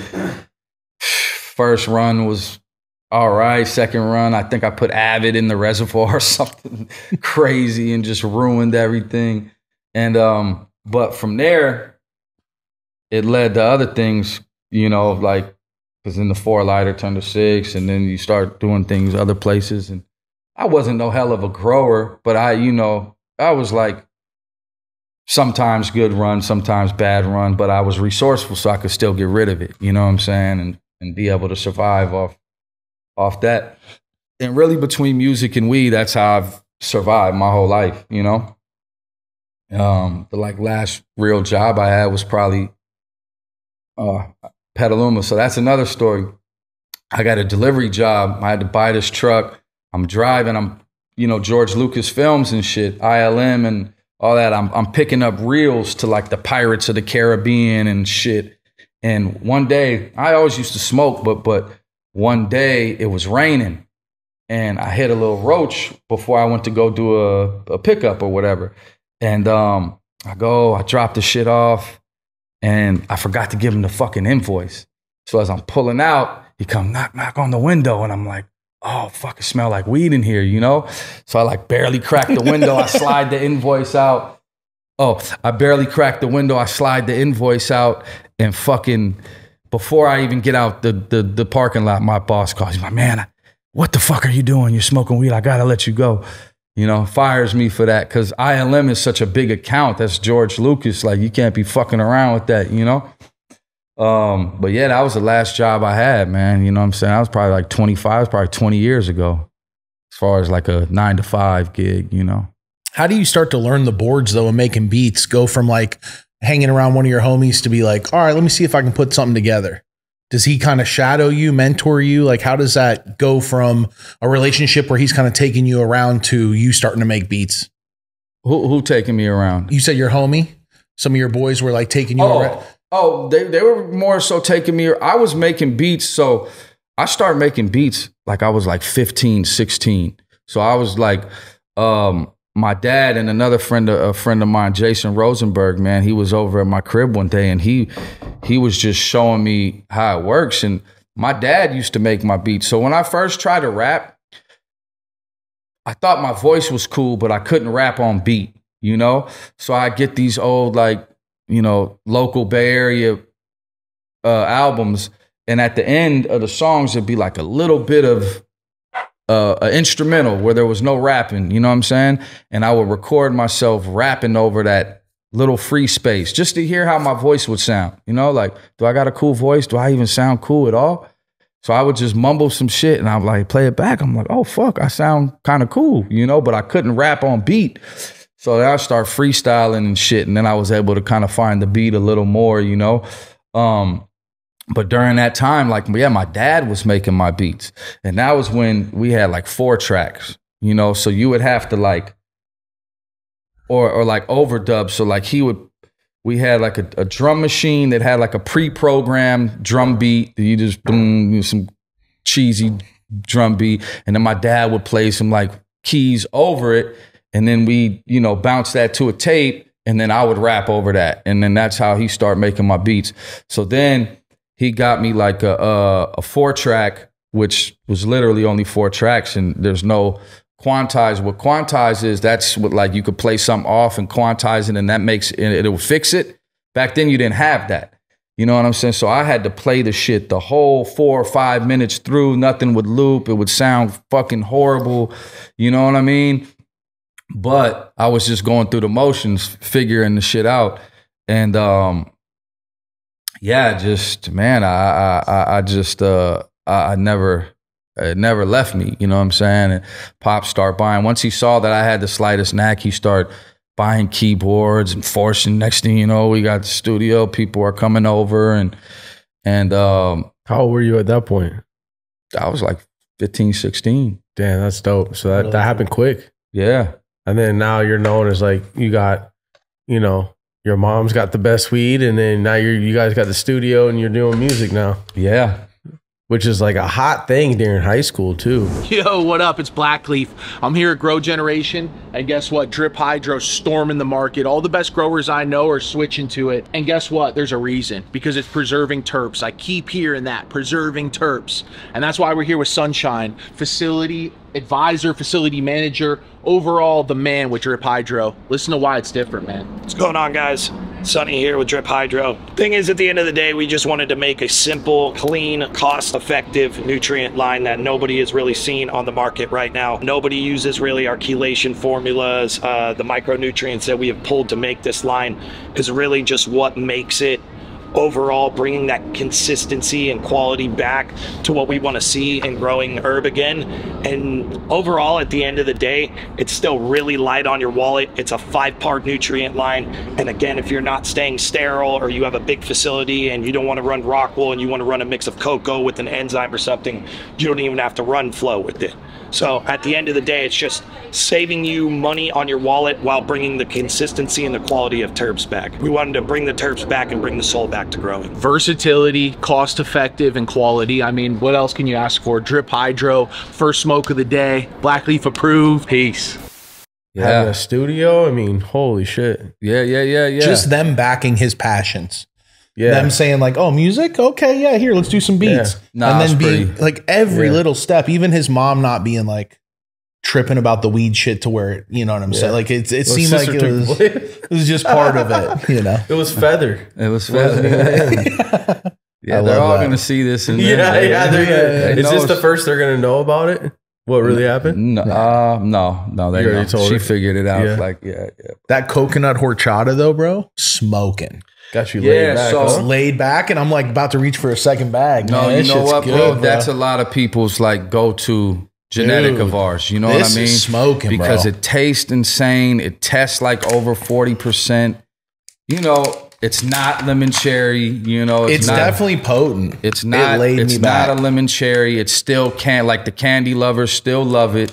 First run was all right. Second run, I think I put Avid in the reservoir or something crazy and just ruined everything. And but from there, it led to other things, you know, like because then the 4-liter turned to 6, and then you start doing things other places. And I wasn't no hell of a grower, but I, you know, I was like sometimes good run, sometimes bad run, but I was resourceful so I could still get rid of it. You know what I'm saying? And be able to survive off that. And really between music and weed, that's how I've survived my whole life, you know? The like last real job I had was probably Petaluma. So that's another story. I got a delivery job. I had to buy this truck. I'm driving. I'm, you know, George Lucas films and shit, ILM and all that. I'm picking up reels to like the Pirates of the Caribbean and shit. And one day, I always used to smoke, but one day it was raining and I hit a little roach before I went to go do a pickup or whatever. And I dropped the shit off. And I forgot to give him the fucking invoice. So as I'm pulling out, he come knock on the window. And I'm like, oh, fuck, it smell like weed in here, you know? So I like barely cracked the window. I slide the invoice out. Oh, I barely cracked the window. I slide the invoice out. And fucking before I even get out the parking lot, my boss calls. He's like, man, what the fuck are you doing? You're smoking weed. I got to let you go. You know, fires me for that because ILM is such a big account. That's George Lucas. Like, you can't be fucking around with that, you know? But yeah, that was the last job I had, man. You know what I'm saying? I was probably like 25. It was probably 20 years ago as far as like a 9-to-5 gig, you know? How do you start to learn the boards, though, and making beats? Go from like hanging around one of your homies to be like, all right, let me see if I can put something together. Does he kind of shadow you, mentor you? Like, how does that go from a relationship where he's kind of taking you around to you starting to make beats? Who taking me around? You said your homie. Some of your boys were like taking you around. Oh, they were more so taking me. I was making beats. So I started making beats like I was like 15, 16. So I was like, my dad and another friend, a friend of mine, Jason Rosenberg, man, he was over at my crib one day and he was just showing me how it works. And my dad used to make my beats. So when I first tried to rap, I thought my voice was cool, but I couldn't rap on beat, you know? So I get these old, like, you know, local Bay Area albums. And at the end of the songs, it'd be like a little bit of an instrumental where there was no rapping, you know what I'm saying? And I would record myself rapping over that little free space just to hear how my voice would sound, you know? Like, do I got a cool voice? Do I even sound cool at all? So I would just mumble some shit and I'm like, play it back. I'm like, oh, fuck, I sound kind of cool, you know? But I couldn't rap on beat. So then I start freestyling and shit. And then I was able to kind of find the beat a little more, you know? But during that time, like, yeah, my dad was making my beats. And that was when we had like 4 tracks, you know? So you would have to like, or like overdub. So like we had like a drum machine that had like a pre-programmed drum beat that you just boom, some cheesy drum beat. And then my dad would play some like keys over it. And then we, you know, bounce that to a tape. And then I would rap over that. And then that's how he started making my beats. So then he got me like a 4-track, which was literally only 4 tracks, and there's no quantize. What quantize is, that's what like you could play something off and quantize it, and that makes it, it'll fix it. Back then you didn't have that. You know what I'm saying? So I had to play the shit the whole 4 or 5 minutes through. Nothing would loop. It would sound fucking horrible. You know what I mean? But I was just going through the motions, figuring the shit out. And yeah, just, man, it never left me, you know what I'm saying? And Pop started buying. Once he saw that I had the slightest knack, he started buying keyboards and forcing. Next thing you know, we got the studio, people are coming over. And how old were you at that point? I was like 15, 16. Damn, that's dope. So that happened quick. Yeah. And then now you're known as like, you got, you know, your mom's got the best weed, and then now you guys got the studio and you're doing music now. Yeah. which is like a hot thing during high school too. Yo, what up? It's Blackleaf. I'm here at Grow Generation, and guess what? Drip Hydro storming the market. All the best growers I know are switching to it. And guess what? There's a reason, because it's preserving terps. I keep hearing that, preserving terps. And that's why we're here with Sunshine, facility advisor, facility manager, overall the man with Drip Hydro. Listen to why it's different, man. What's going on, guys? Sonny here with Drip Hydro. Thing is, at the end of the day, we just wanted to make a simple, clean, cost-effective nutrient line that nobody is really seeing on the market right now. Nobody uses really our chelation formulas, the micronutrients that we have pulled to make this line is really just what makes it overall, bringing that consistency and quality back to what we want to see in growing herb again. And overall, at the end of the day, it's still really light on your wallet. It's a 5-part nutrient line. And again, if you're not staying sterile, or you have a big facility and you don't want to run rock wool and you want to run a mix of cocoa with an enzyme or something, you don't even have to run flow with it. So at the end of the day, it's just saving you money on your wallet while bringing the consistency and the quality of terps back. We wanted to bring the terps back and bring the soul back to growing. Versatility, cost effective, and quality. I mean, what else can you ask for? Drip Hydro, first smoke of the day, Blackleaf approved. Peace. Yeah. Having a studio, I mean, holy shit. Yeah. Just them backing his passions. Yeah. Them saying like, oh, music? Okay, yeah, here, let's do some beats. Yeah. Nah, and then being like every little step, even his mom not being like tripping about the weed shit to where, you know what I'm saying? Like it seemed like it was just part of it, you know? It was feather. It was feather. Yeah, they're all going to see this. And yeah. Is this the first they're going to know about it? What really happened? No, no, they already told her. She figured it out. Yeah. Like, yeah. That coconut horchata though, bro, smoking. Got you laid back. So it's laid back, and I'm like about to reach for a second bag. No, man, you know what, bro? That's a lot of people's like go-to genetic of ours. You know what I mean? This is smoking, bro. Because it tastes insane. It tests like over 40%. You know, it's not lemon cherry. You know, it's not, definitely potent. It's not. It laid me back. It's not a lemon cherry. It still can't. Like the candy lovers still love it.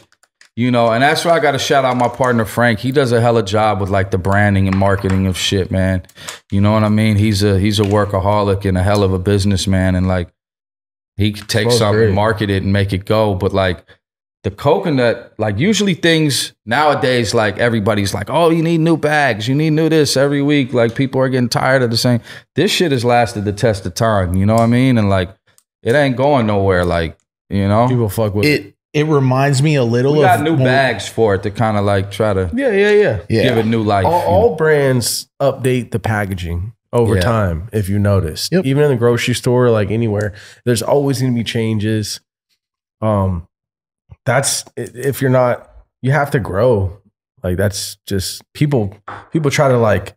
You know, and that's why I got to shout out my partner, Frank. He does a hella job with like the branding and marketing of shit, man. You know what I mean? He's a workaholic and a hell of a businessman. And like, he could take something, market it and make it go. But like the coconut, like usually things nowadays, like everybody's like, oh, you need new bags. You need new this every week. Like people are getting tired of the same. This shit has lasted the test of time. You know what I mean? And like, it ain't going nowhere. Like, you know, people fuck with it. It reminds me a little of new bags for it to kind of like try to give it new life. All brands update the packaging over time, if you notice. Yep. Even in the grocery store, like anywhere, there's always going to be changes. That's if you're not, you have to grow. Like that's just people try to like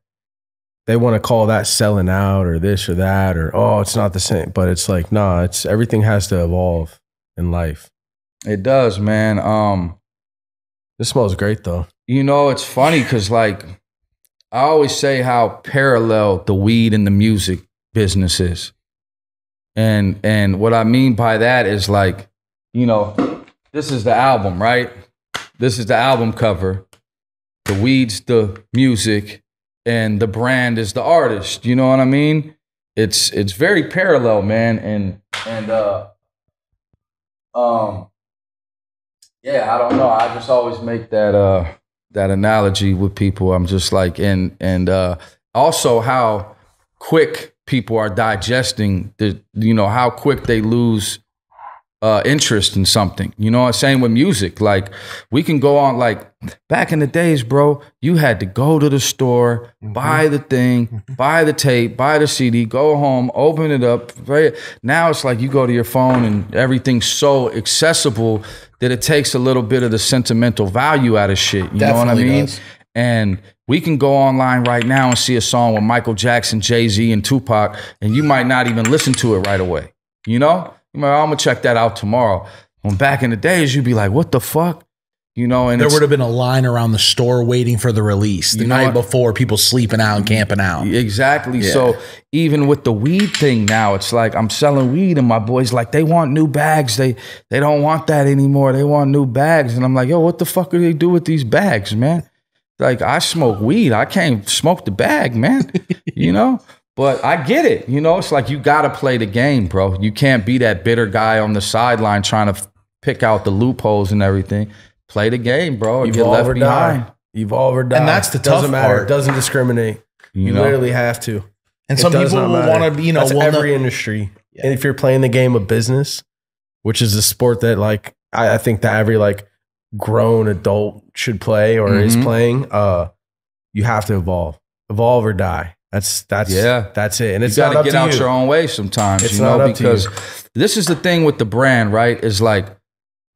they want to call that selling out or this or that or oh it's not the same, but it's like nah, it's everything has to evolve in life. It does, man. This smells great, though. You know, it's funny because, like, I always say how parallel the weed and the music business is. And what I mean by that is, like, you know, this is the album, right? This is the album cover. The weed's the music, and the brand is the artist. You know what I mean? It's very parallel, man. Yeah, I don't know. I just always make that that analogy with people. I'm just like, and also how quick people are digesting the, you know, how quick they lose interest in something. You know, same with music. Like we can go on like back in the days, bro. You had to go to the store, buy the thing, buy the tape, buy the CD, go home, open it up. Now it's like you go to your phone and everything's so accessible that it takes a little bit of the sentimental value out of shit. You know what I mean? Does. And we can go online right now and see a song with Michael Jackson, Jay-Z, and Tupac, and you might not even listen to it right away. You know? You might, I'm going to check that out tomorrow. When back in the days, you'd be like, what the fuck? You know, and there would have been a line around the store waiting for the release the night before, people sleeping out and camping out. Exactly. Yeah. So even with the weed thing now, it's like I'm selling weed and my boys like they want new bags. They don't want that anymore. They want new bags. And I'm like, yo, what the fuck do they do with these bags, man? Like I smoke weed. I can't smoke the bag, man. You know? But I get it. You know, it's like you got to play the game, bro. You can't be that bitter guy on the sideline trying to pick out the loopholes and everything. Play the game, bro. You've get left behind. Evolve or die. And that's the tough part. Doesn't matter. It doesn't discriminate. You literally have to. And some people will want to, you know, that's every industry. Yeah. And if you're playing the game of business, which is a sport that, like, I think that every, like, grown adult should play or is playing, you have to evolve. Evolve or die. That's it. And it's got to get out your own way sometimes, you know, because this is the thing with the brand, right? Is like,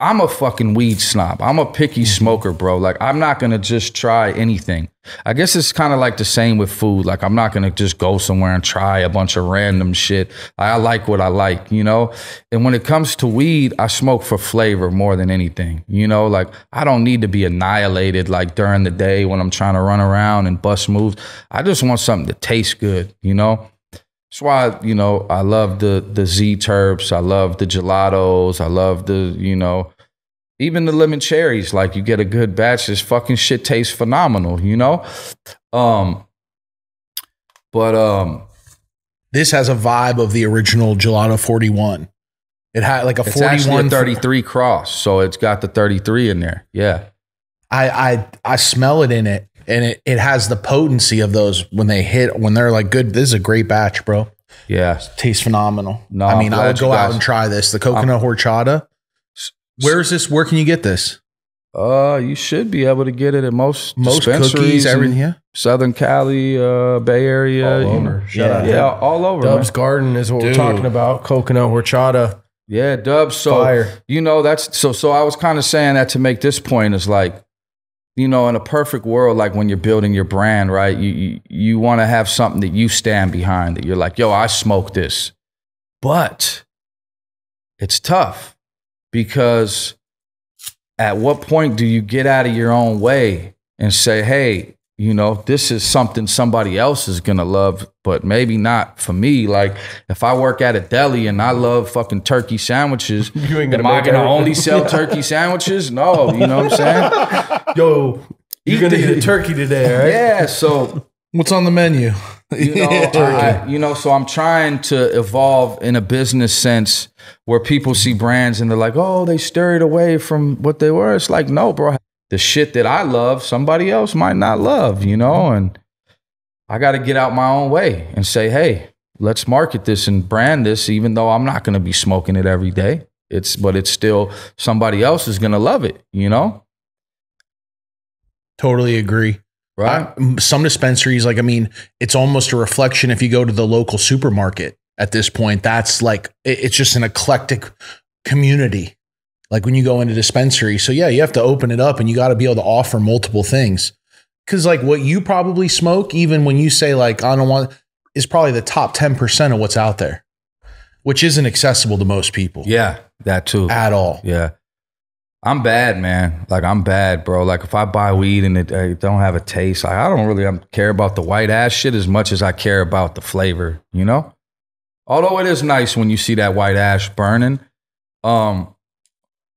I'm a fucking weed snob. I'm a picky smoker, bro. Like, I'm not going to just try anything. I guess it's kind of like the same with food. Like, I'm not going to just go somewhere and try a bunch of random shit. I like what I like, you know? And when it comes to weed, I smoke for flavor more than anything, you know? Like, I don't need to be annihilated, like, during the day when I'm trying to run around and bust moves. I just want something to taste good, you know? That's why, you know, I love the Z-Terps, I love the gelatos, I love the, you know, even the lemon cherries, like you get a good batch, this fucking shit tastes phenomenal, you know? This has a vibe of the original Gelato 41. It had like a 41 a 33 cross, so it's got the 33 in there. Yeah. I smell it in it. And it has the potency of those when they hit, when they're like good. This is a great batch, bro. Yeah. It tastes phenomenal. No, I mean, I would go out and try this. The coconut horchata. Where is this? Where can you get this? You should be able to get it at most dispensaries, everything. Yeah. Southern Cali, Bay Area. All over. Yeah, all over. Dubz Garden is what we're talking about. Coconut horchata. Yeah, Dubz. So, you know, that's so I was kind of saying that to make this point is like, you know, in a perfect world, like when you're building your brand, right, you want to have something that you stand behind, that you're like, yo, I smoke this. But it's tough because at what point do you get out of your own way and say, hey, you know, this is something somebody else is going to love, but maybe not for me. Like, if I work at a deli and I love fucking turkey sandwiches, am I going to only sell turkey sandwiches? No, you know what I'm saying? Yo, you're going to eat a turkey today, right? Yeah, so. What's on the menu? You know, you know, so I'm trying to evolve in a business sense where people see brands and they're like, oh, they stirred away from what they were. It's like, no, bro. The shit that I love, somebody else might not love, you know? And I got to get out my own way and say, hey, let's market this and brand this, even though I'm not going to be smoking it every day. But it's still, somebody else is going to love it, you know? Totally agree. Right. Some dispensaries, like, I mean, it's almost a reflection if you go to the local supermarket at this point. That's like, it's just an eclectic community. Like when you go into dispensary. So yeah, you have to open it up and you got to be able to offer multiple things. Cause like what you probably smoke, even when you say like, I don't want, is probably the top 10% of what's out there, which isn't accessible to most people. Yeah. That too. At all. Yeah. I'm bad, man. Like I'm bad, bro. Like if I buy weed and it don't have a taste, like I don't really care about the white ash shit as much as I care about the flavor, you know? Although it is nice when you see that white ash burning.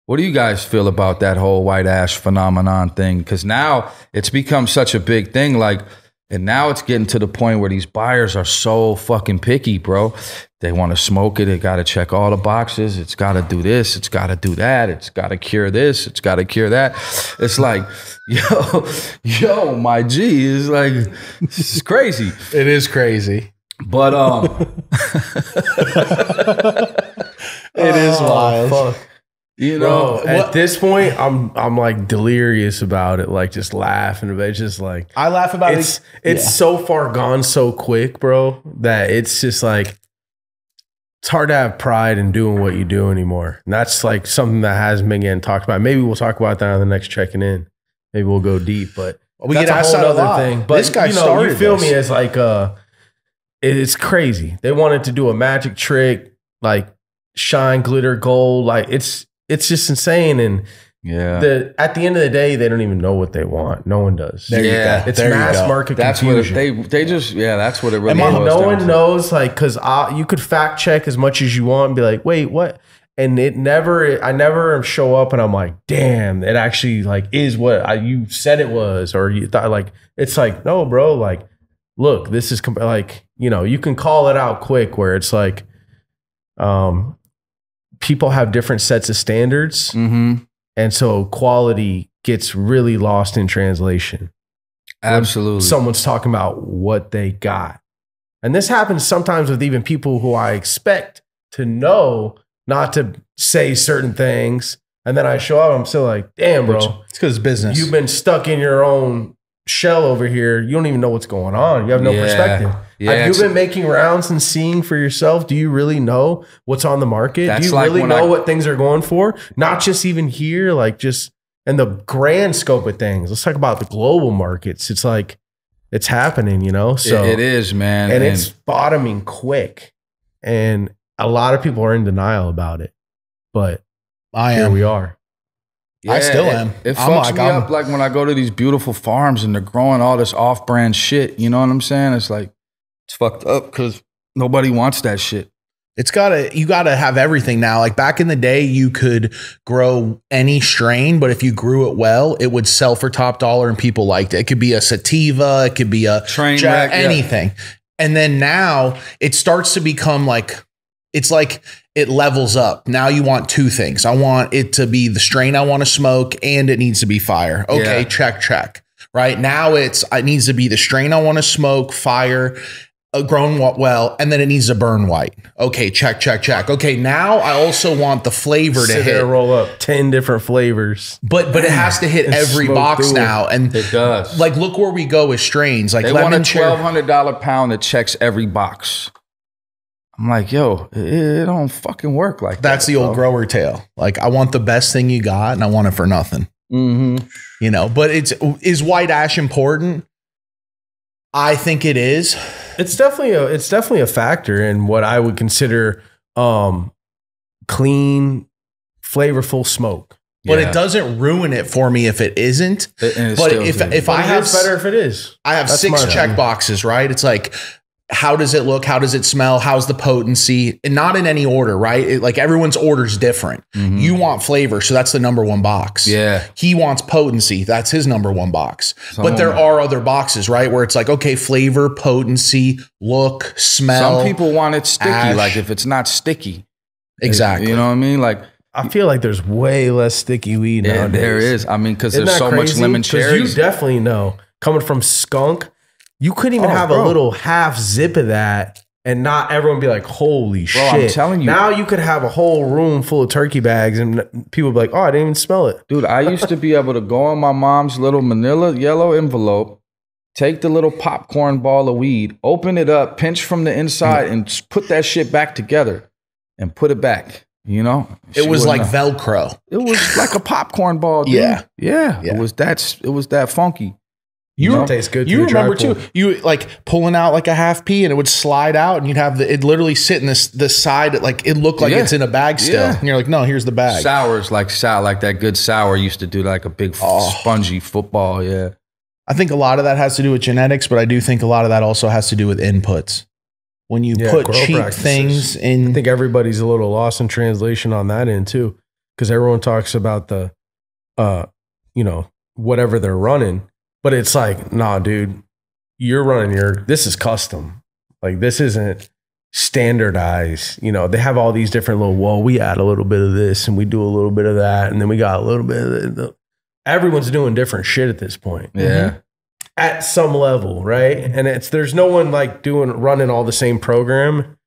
What do you guys feel about that whole white ash phenomenon thing? Because now it's become such a big thing. Like, and now it's getting to the point where these buyers are so fucking picky, bro. They want to smoke it. They got to check all the boxes. It's got to do this. It's got to do that. It's got to cure this. It's got to cure that. It's like, yo, my G is like, this is crazy. It is crazy. But, it is wild. Fuck. You know, bro, at this point, I'm like delirious about it, like just laughing about it. Just like I laugh about it's so far gone so quick, bro, that it's just like it's hard to have pride in doing what you do anymore. And that's like something that hasn't been getting talked about. Maybe we'll talk about that on the next checking in. Maybe we'll go deep, but we get asked another thing. But this guy, you know, started. You feel me? As like it's crazy. They wanted to do a magic trick, like shine, glitter, gold, like it's. It's just insane, and yeah. At the end of the day, they don't even know what they want. No one does. Yeah, it's mass market confusion. That's what they just that's what it really is. No one knows, like, because you could fact check as much as you want and be like, wait, what? And it never, I never show up and I'm like, damn, it actually like is what you said it was, or you thought like it's like no, bro, like look, this is like you know, you can call it out quick where it's like, people have different sets of standards. Mm-hmm. And so quality gets really lost in translation. Absolutely. Someone's talking about what they got. And this happens sometimes with even people who I expect to know not to say certain things. And then I show up, I'm still like, damn, bro. It's because it's business. You've been stuck in your own shell over here. You don't even know what's going on. You have no perspective. Yeah, have you been making rounds and seeing for yourself? Do you really know what's on the market? Do you really know what things are going for? Not just even here, like just in the grand scope of things. Let's talk about the global markets. It's like, it's happening, you know? So it is, man. And it's bottoming quick. And a lot of people are in denial about it. But I am. Here we are. Yeah, I still am. It fucks me up, like when I go to these beautiful farms and they're growing all this off-brand shit. You know what I'm saying? It's like, it's fucked up because nobody wants that shit. It's gotta, you gotta have everything now. Like back in the day, you could grow any strain, but if you grew it well, it would sell for top dollar and people liked it. It could be a sativa, it could be a train wreck, anything. Yeah. And then now it starts to become like, it's like it levels up. Now you want two things. I want it to be the strain I want to smoke and it needs to be fire. Okay, yeah. Check. Right now it needs to be the strain I want to smoke, fire, grown well, and then it needs to burn white. Okay, check. Okay, now I also want the flavor to hit. Roll up 10 different flavors. But it has to hit every box now. And it does. Like, look where we go with strains. Like, they want a $1,200 pound that checks every box. I'm like, yo, it don't fucking work like that. That's the old grower tale. Like, I want the best thing you got and I want it for nothing. Mm-hmm. You know, but is white ash important? I think it is. It's definitely a factor in what I would consider clean, flavorful smoke. But it doesn't ruin it for me if it isn't. But if I have better if it is. I have 6 check boxes, right? It's like, how does it look? How does it smell? How's the potency? And not in any order, right? Like everyone's order's different. Mm-hmm. You want flavor, so that's the number 1 box. Yeah. He wants potency. That's his number 1 box. But there are other boxes, right? Where it's like, okay, flavor, potency, look, smell. Some people want it sticky. Ash. Like if it's not sticky. Exactly. You know what I mean? Like, I feel like there's way less sticky weed nowadays. There is. I mean, because there's so much lemon cherry. You definitely know. Coming from skunk, you couldn't even have a little half zip of that and not everyone be like, holy shit. I'm telling you. Now you could have a whole room full of turkey bags and people would be like, oh, I didn't even smell it. Dude, I used to be able to go in my mom's little manila yellow envelope, take the little popcorn ball of weed, open it up, pinch from the inside, and put that shit back together and put it back. You know? It was like Velcro. It was like a popcorn ball, dude. Yeah. It was that funky. You taste good. You remember too. You like pulling out like a half pea, and it would slide out, and you'd have it literally sit in this side. Like it looked like it's in a bag still, and you're like, no, here's the bag. Sours like that good sour used to do like a big spongy football. Yeah, I think a lot of that has to do with genetics, but I do think a lot of that also has to do with inputs. When you put cheap things in, I think everybody's a little lost in translation on that end too, because everyone talks about the, you know, whatever they're running. But it's like, nah, dude, you're running this is custom. Like, this isn't standardized. You know, they have all these different little, well, we add a little bit of this and we do a little bit of that. And then we got a little bit of that. Everyone's doing different shit at this point. Yeah. Mm-hmm. At some level, right? And there's no one like running all the same program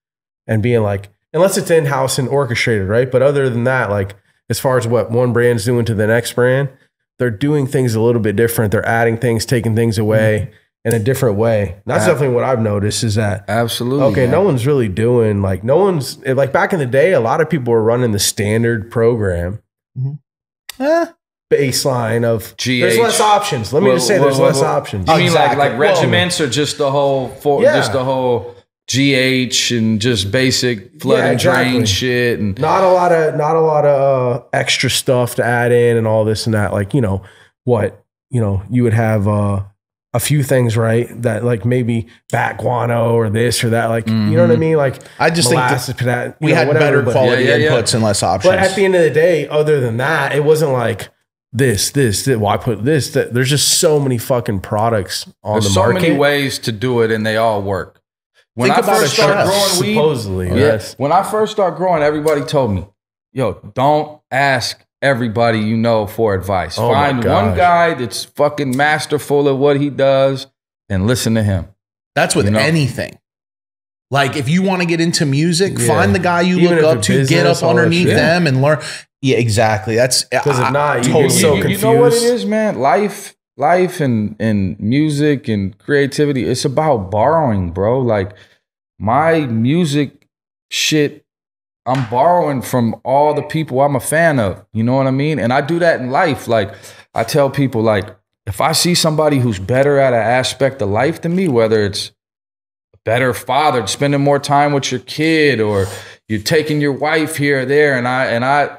and being like, unless it's in-house and orchestrated, right? But other than that, like, as far as what one brand's doing to the next brand, they're doing things a little bit different. They're adding things, taking things away in a different way. And that's definitely what I've noticed is that. Absolutely. Okay, no one's really doing, like, like back in the day, a lot of people were running the standard program. Mm-hmm. Baseline of GH. There's less options. Let me just say there's less options. You mean like regiments or just the whole, just the whole GH and just basic flood and drain shit, and not a lot of extra stuff to add in and all this and that. Like, you know what, you know, you would have a few things, right, that like maybe bat guano or this or that, like you know what I mean? Like, I just think that we had better quality inputs and less options. But at the end of the day, other than that, it wasn't like this. Why put this? That there's just so many fucking products on the market. So many ways to do it, and they all work. When I first started growing weed, supposedly, yes. When I first started growing, everybody told me, yo, don't ask everybody you know for advice. Oh, find one guy that's fucking masterful at what he does and listen to him. That's with anything. Like, if you want to get into music, find the guy you look up to, get up underneath them and learn. Yeah, exactly. That's because if not, you're so confused. You know what it is, man? Life and music and creativity, it's about borrowing, bro. Like, my music shit, I'm borrowing from all the people I'm a fan of. You know what I mean? And I do that in life. Like, I tell people, like, if I see somebody who's better at an aspect of life than me, whether it's a better father, spending more time with your kid, or you're taking your wife here or there, and I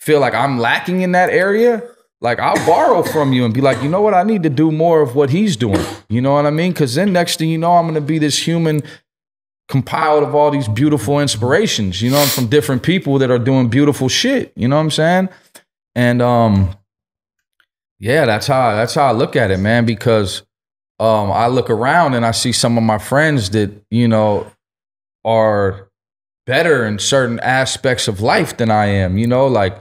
feel like I'm lacking in that area, like, I'll borrow from you and be like, you know what? I need to do more of what he's doing. You know what I mean? Because then next thing you know, I'm going to be this human compiled of all these beautiful inspirations, you know, from different people that are doing beautiful shit. You know what I'm saying? And yeah, that's how I look at it, man, because I look around and I see some of my friends that, you know, are better in certain aspects of life than I am, you know, like,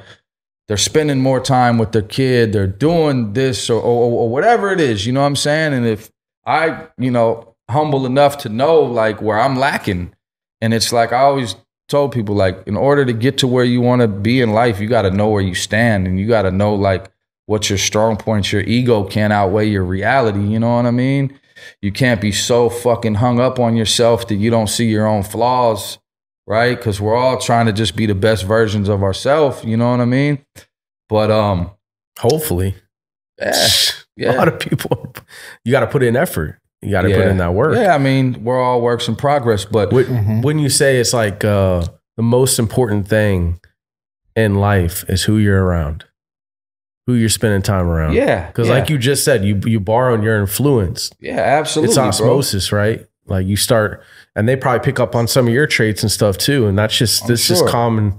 they're spending more time with their kid. They're doing this or whatever it is. You know what I'm saying? And if I, you know, humble enough to know, like, where I'm lacking. And it's like I always told people, like, in order to get to where you want to be in life, you got to know where you stand. And you got to know, like, what's your strong points. Your ego can't outweigh your reality. You know what I mean? You can't be so fucking hung up on yourself that you don't see your own flaws. Right? Because we're all trying to just be the best versions of ourselves. You know what I mean? But hopefully. Yeah. A lot of people, you got to put in effort. You got to put in that work. Yeah, I mean, we're all works in progress. But wouldn't you say it's like the most important thing in life is who you're around? Who you're spending time around? Yeah. Because like you just said, you borrow and you're influenced. Yeah, absolutely. It's osmosis, bro. Right? Like you start, and they probably pick up on some of your traits and stuff too. And that's just, this is common,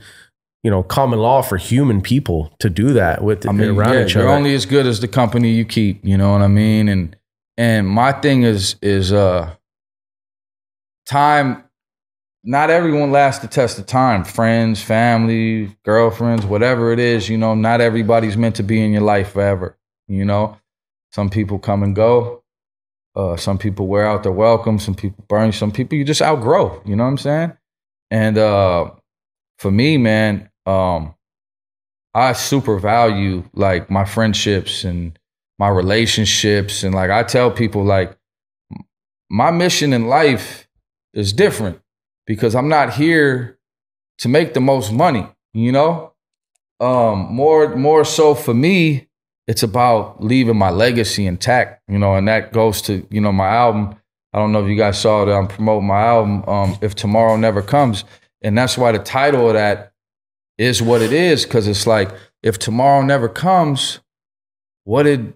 you know, common law for human people to do that with around each other. You're only as good as the company you keep, you know what I mean? And my thing is time, not everyone lasts the test of time. Friends, family, girlfriends, whatever it is, you know, not everybody's meant to be in your life forever. You know, some people come and go. Some people wear out their welcome. Some people burn. Some people you just outgrow. You know what I'm saying? And for me, man, I super value like my friendships and my relationships. And like I tell people, like my mission in life is different because I'm not here to make the most money. You know, more so for me. It's about leaving my legacy intact, you know, and that goes to, you know, my album. I don't know if you guys saw that I'm promoting my album, If Tomorrow Never Comes. And that's why the title of that is what it is, because it's like, if tomorrow never comes, what did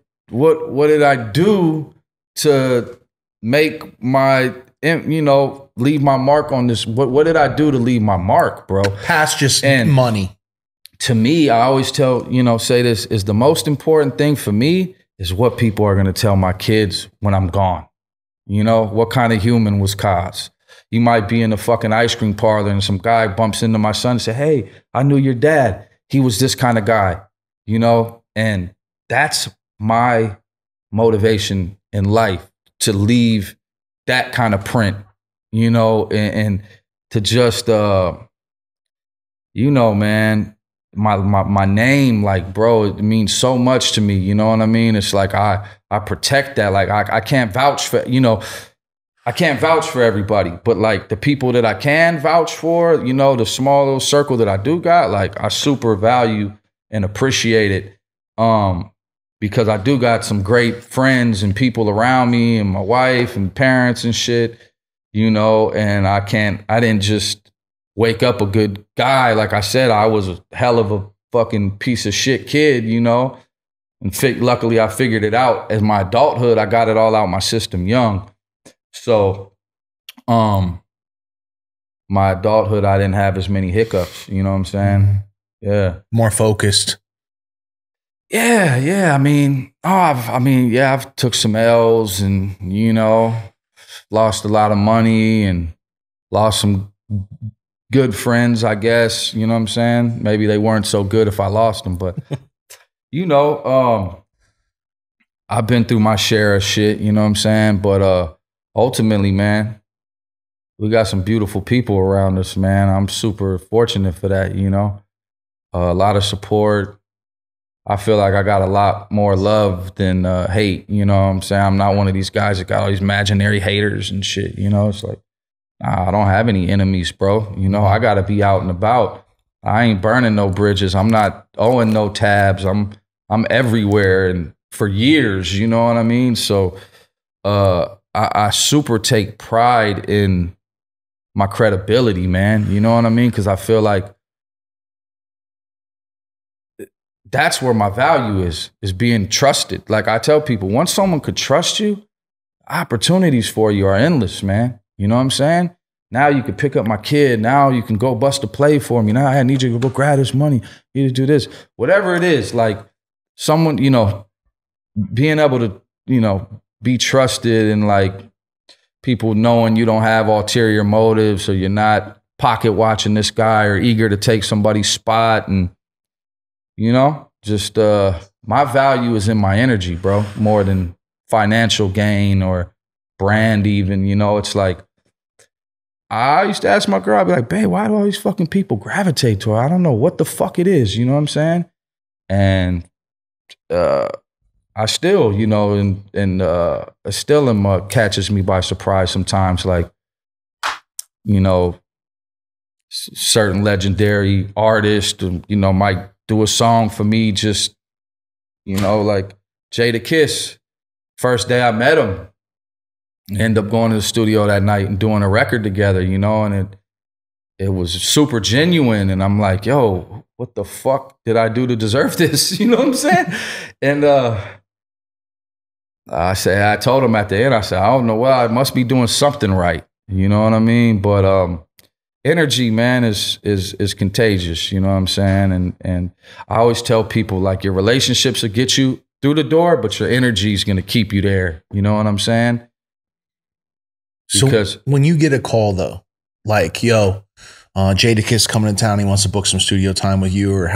I do to make my, you know, leave my mark on this? What did I do to leave my mark, bro? Past just money. To me, I always tell, you know, say this, is the most important thing for me is what people are going to tell my kids when I'm gone. You know, what kind of human was Coz? You might be in a fucking ice cream parlor and some guy bumps into my son and say, hey, I knew your dad. He was this kind of guy, you know, and that's my motivation in life, to leave that kind of print, you know, and to just, you know, man. My name, like, bro, it means so much to me. You know what I mean? It's like I protect that. Like I can't vouch for, you know, I can't vouch for everybody, but like the people that I can vouch for, you know, the small little circle that I do got, like I super value and appreciate it, because I do got some great friends and people around me and my wife and parents and shit, you know, and I didn't just wake up a good guy. Like I said, I was a hell of a fucking piece of shit kid, you know, and luckily I figured it out as my adulthood. I got it all out my system young. So my adulthood, I didn't have as many hiccups, you know what I'm saying? Yeah. More focused. Yeah. I mean, I've took some L's and, you know, lost a lot of money and lost some good friends, I guess. You know what I'm saying? Maybe they weren't so good if I lost them, but you know, I've been through my share of shit, you know what I'm saying? But ultimately, man, we got some beautiful people around us, man. I'm super fortunate for that, you know? A lot of support. I feel like I got a lot more love than hate, you know what I'm saying? I'm not one of these guys that got all these imaginary haters and shit, you know? It's like, nah, I don't have any enemies, bro. You know, I got to be out and about. I ain't burning no bridges. I'm not owing no tabs. I'm everywhere and for years, you know what I mean? So I super take pride in my credibility, man. You know what I mean? Because I feel like that's where my value is being trusted. Like I tell people, once someone could trust you, opportunities for you are endless, man. You know what I'm saying? Now you can pick up my kid. Now you can go bust a play for me. Now I need you to go grab this money. You need to do this. Whatever it is, like someone, you know, being able to, you know, be trusted and like people knowing you don't have ulterior motives or you're not pocket watching this guy or eager to take somebody's spot. And, you know, just my value is in my energy, bro, more than financial gain or brand even, you know. It's like, I used to ask my girl, I'd be like, babe, why do all these fucking people gravitate to her? I don't know what the fuck it is. You know what I'm saying? And I still, you know, and still catches me by surprise sometimes, like, you know, certain legendary artist, you know, might do a song for me just, you know, like Jadakiss. First day I met him, end up going to the studio that night and doing a record together, you know, and it was super genuine. And I'm like, yo, what the fuck did I do to deserve this? You know what I'm saying? And I told him at the end, I said, I don't know why, I must be doing something right. You know what I mean? But energy, man, is contagious. You know what I'm saying? And I always tell people, like, your relationships will get you through the door, but your energy is going to keep you there. You know what I'm saying? Because so when you get a call, though, like, yo, Jadakiss coming to town, he wants to book some studio time with you, or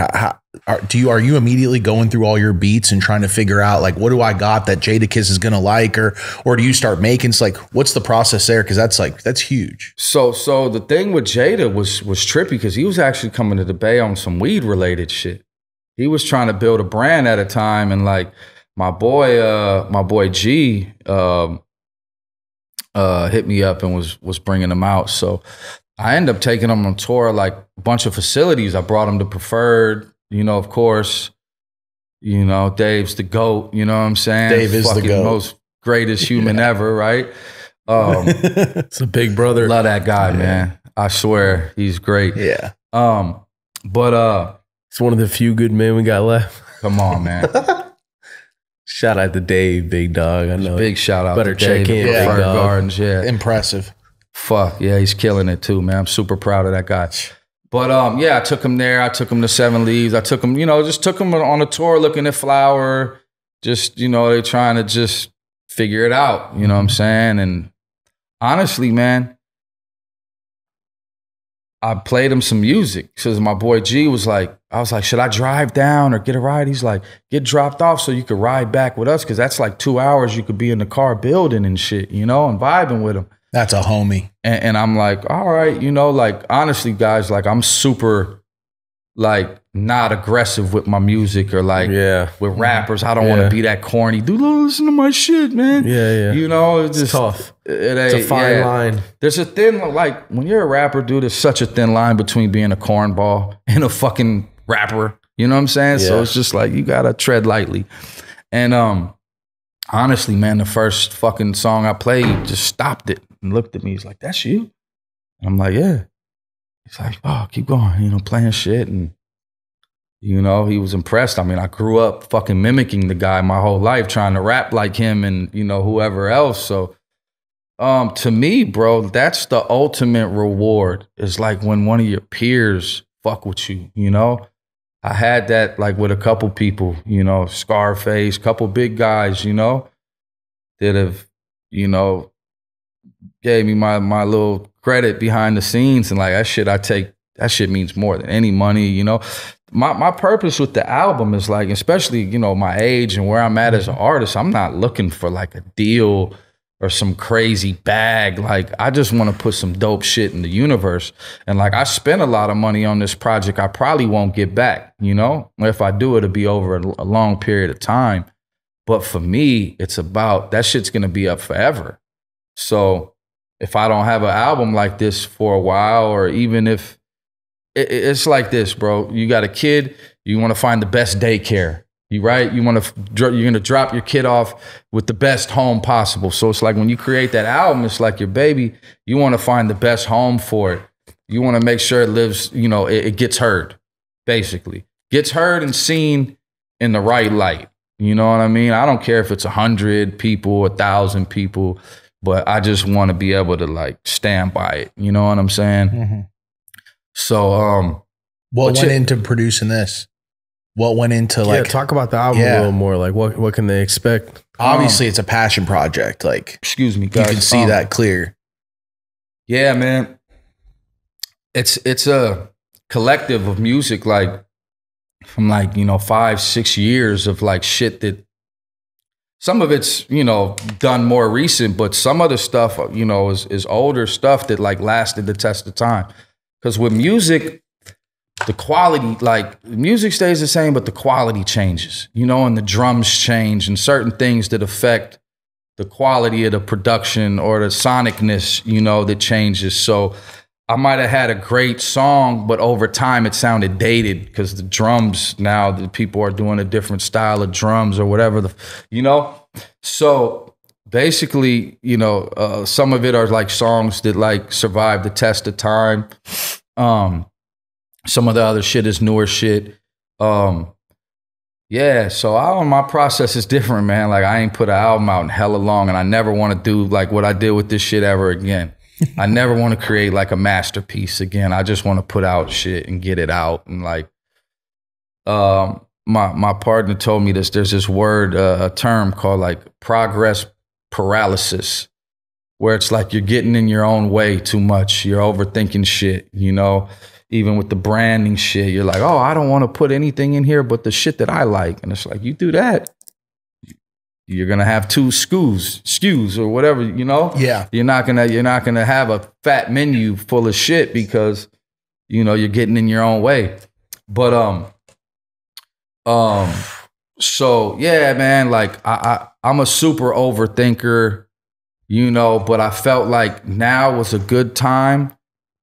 are you immediately going through all your beats and trying to figure out, like, what do I got that Jadakiss is gonna like, or do you start making, it's like, what's the process there? Because that's like, that's huge. So the thing with Jada was trippy, because he was actually coming to the Bay on some weed related shit. He was trying to build a brand at a time, and like my boy G hit me up and was bringing them out. So I ended up taking them on tour, like a bunch of facilities. I brought them to Preferred, you know, of course, you know, Dave's the GOAT, you know what I'm saying? Dave is fucking the GOAT. Most greatest human ever, right? It's a big brother. Love that guy, yeah, man. I swear, he's great. Yeah. But it's one of the few good men we got left. Come on, man. Shout out to Dave, big dog. I know. Big shout out to Dave. Better check in. Yeah. Gardens, yeah. Impressive. Fuck, yeah, he's killing it too, man. I'm super proud of that guy. But yeah, I took him there. I took him to Seven Leaves. I took him, you know, just took him on a tour looking at flower. Just, you know, they're trying to just figure it out. You know what I'm saying? And honestly, man, I played him some music. Because my boy G was like, I was like, should I drive down or get a ride? He's like, get dropped off so you could ride back with us, because that's like 2 hours you could be in the car building and shit, you know, and vibing with him. That's a homie. And I'm like, all right, you know, like, honestly, guys, like, I'm super, like, not aggressive with my music or, like, yeah, with rappers. I don't want to be that corny. Dude, listen to my shit, man. Yeah, yeah. You know, it's just tough. It's a fine line. There's a thin, like, when you're a rapper, dude, there's such a thin line between being a cornball and a fucking rapper. You know what I'm saying? Yeah. So it's just like, you got to tread lightly. And honestly, man, the first fucking song I played, just stopped it and looked at me. He's like, that's you? And I'm like, yeah. He's like, oh, keep going, you know, playing shit. And, you know, he was impressed. I mean, I grew up fucking mimicking the guy my whole life, trying to rap like him and, you know, whoever else. So to me, bro, that's the ultimate reward. It's like when one of your peers fuck with you, you know? I had that, like, with a couple people, you know, Scarface, couple big guys, you know, that have, you know, gave me my little credit behind the scenes, and like that shit means more than any money, you know. My purpose with the album is like, especially, you know, my age and where I'm at as an artist, I'm not looking for like a deal or some crazy bag. Like, I just want to put some dope shit in the universe. And like, I spent a lot of money on this project I probably won't get back, you know? If I do, it'll be over a long period of time. But for me, it's about, that shit's going to be up forever. So if I don't have an album like this for a while, or even if, it's like this, bro. You got a kid, you want to find the best daycare. You right? You want to, you're going to drop your kid off with the best home possible. So it's like when you create that album, it's like your baby, you want to find the best home for it. You want to make sure it lives, you know, it gets heard, basically. Gets heard and seen in the right light. You know what I mean? I don't care if it's 100 people, 1,000 people, but I just want to be able to like stand by it. You know what I'm saying? Mm-hmm. So, what went into producing this? What went into like, talk about the album a little more. Like, what can they expect? Obviously, it's a passion project. Like, excuse me, guys, you can see that clear. Yeah, man. It's a collective of music, like from like, you know, 5-6 years of like shit that some of it's, you know, done more recent, but some other stuff, you know, is older stuff that like lasted the test of time. Because with music, the quality, like, music stays the same, but the quality changes, you know, and the drums change and certain things that affect the quality of the production or the sonicness, you know, that changes. So I might have had a great song, but over time it sounded dated because the drums now, the people are doing a different style of drums or whatever, you know. So basically, you know, some of it are like songs that like survive the test of time. Some of the other shit is newer shit. Yeah, so my process is different, man. Like, I ain't put an album out in hella long, and I never want to do like what I did with this shit ever again. I never want to create like a masterpiece again. I just want to put out shit and get it out. And like, my partner told me this. There's this word, a term called like progress paralysis, where it's like you're getting in your own way too much. You're overthinking shit, you know, even with the branding shit. You're like, oh, I don't want to put anything in here but the shit that I like. And it's like, you do that, you're going to have two SKUs or whatever, you know? Yeah. You're not going to have a fat menu full of shit because, you know, you're getting in your own way. But, so yeah, man, like I'm a super overthinker, you know, but I felt like now was a good time.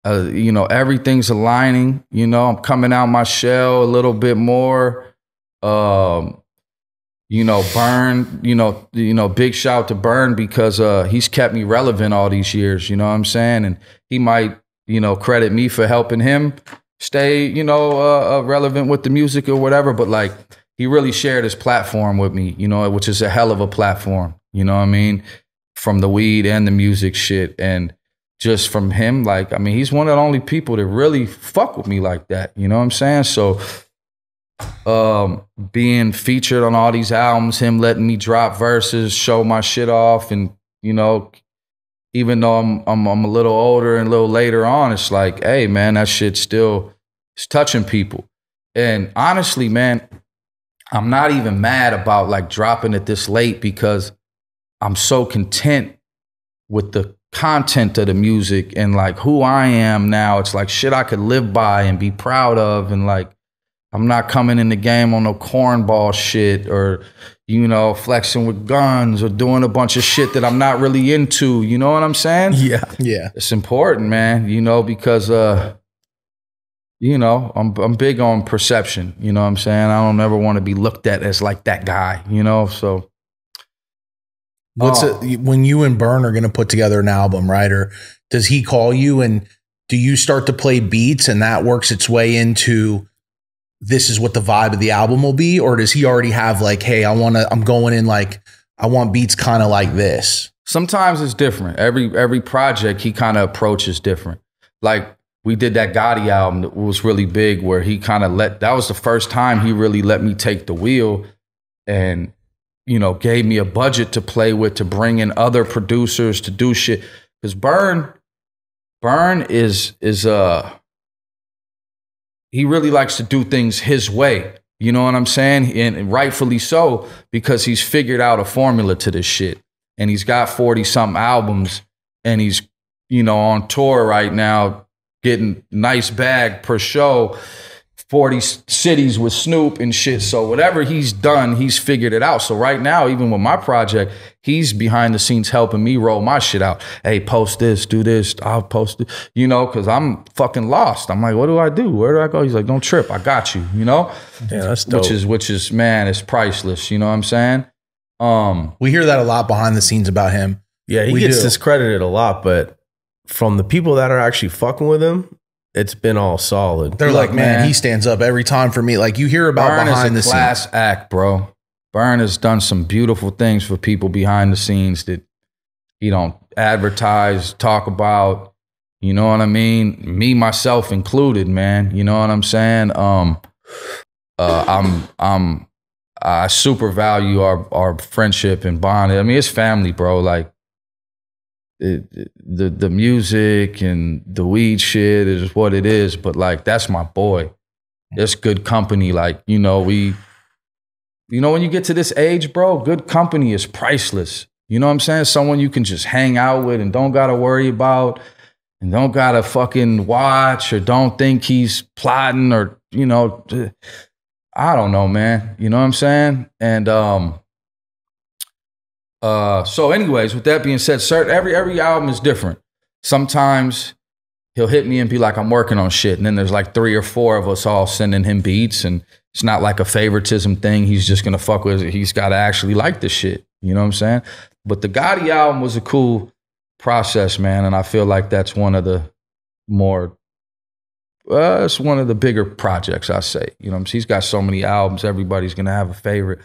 You know, everything's aligning, you know, I'm coming out my shell a little bit more. You know, Berner, you know, big shout to Berner because he's kept me relevant all these years, you know what I'm saying? And he might, you know, credit me for helping him stay, you know, relevant with the music or whatever, but like, he really shared his platform with me, you know, which is a hell of a platform, you know what I mean? From the weed and the music shit. And just from him, like, I mean, he's one of the only people that really fuck with me like that, you know what I'm saying? So being featured on all these albums, him letting me drop verses, show my shit off. And, you know, even though I'm a little older and a little later on, it's like, hey, man, that shit still is touching people. And honestly, man, I'm not even mad about like dropping it this late because I'm so content with the content of the music and like who I am now. It's like shit I could live by and be proud of. And like, I'm not coming in the game on no cornball shit or, you know, flexing with guns or doing a bunch of shit that I'm not really into. You know what I'm saying? Yeah. Yeah. It's important, man, you know, because, you know, I'm big on perception, you know what I'm saying? I don't ever want to be looked at as like that guy, you know, so. When you and Berner are going to put together an album, right? Or does he call you and do you start to play beats and that works its way into this is what the vibe of the album will be? Or does he already have like, hey, I'm going in like, I want beats kind of like this? Sometimes it's different. Every project he kind of approaches different. Like, we did that Gotti album that was really big where he kind of that was the first time he really let me take the wheel and, you know, gave me a budget to play with, to bring in other producers, to do shit. Because Bern is he really likes to do things his way. You know what I'm saying? And rightfully so, because he's figured out a formula to this shit. And he's got 40-something albums, and he's, you know, on tour right now, getting nice bag per show, 40 cities with Snoop and shit. So whatever he's done, he's figured it out. So right now, even with my project, he's behind the scenes helping me roll my shit out. Hey, post this, do this, I'll post it, you know, because I'm fucking lost. I'm like, what do I do? Where do I go? He's like, don't trip. I got you, you know? Yeah, that's dope. Which is, man, it's priceless. You know what I'm saying? We hear that a lot behind the scenes about him. Yeah, he gets discredited a lot, but from the people that are actually fucking with him, it's been all solid. They're like, man, he stands up every time for me. Like, you hear about Berner behind the scenes. Berner is a class act, bro. Berner has done some beautiful things for people behind the scenes that he don't advertise, talk about. You know what I mean? Me, myself included, man. You know what I'm saying? I super value our friendship and bond. I mean, it's family, bro. Like, the music and the weed shit is what it is, but like, that's my boy. It's good company. Like, you know, when you get to this age, bro, good company is priceless. You know what I'm saying? Someone you can just hang out with and don't gotta worry about and don't gotta fucking watch or don't think he's plotting or, you know, I don't know, man. You know what I'm saying? And so anyways, with that being said, sir, every album is different. Sometimes he'll hit me and be like, I'm working on shit. And then there's like 3 or 4 of us all sending him beats. And it's not like a favoritism thing. He's just going to fuck with it. He's got to actually like this shit. You know what I'm saying? But the Gotti album was a cool process, man. And I feel like that's one of the more, it's one of the bigger projects, I say. You know, he's got so many albums. Everybody's going to have a favorite.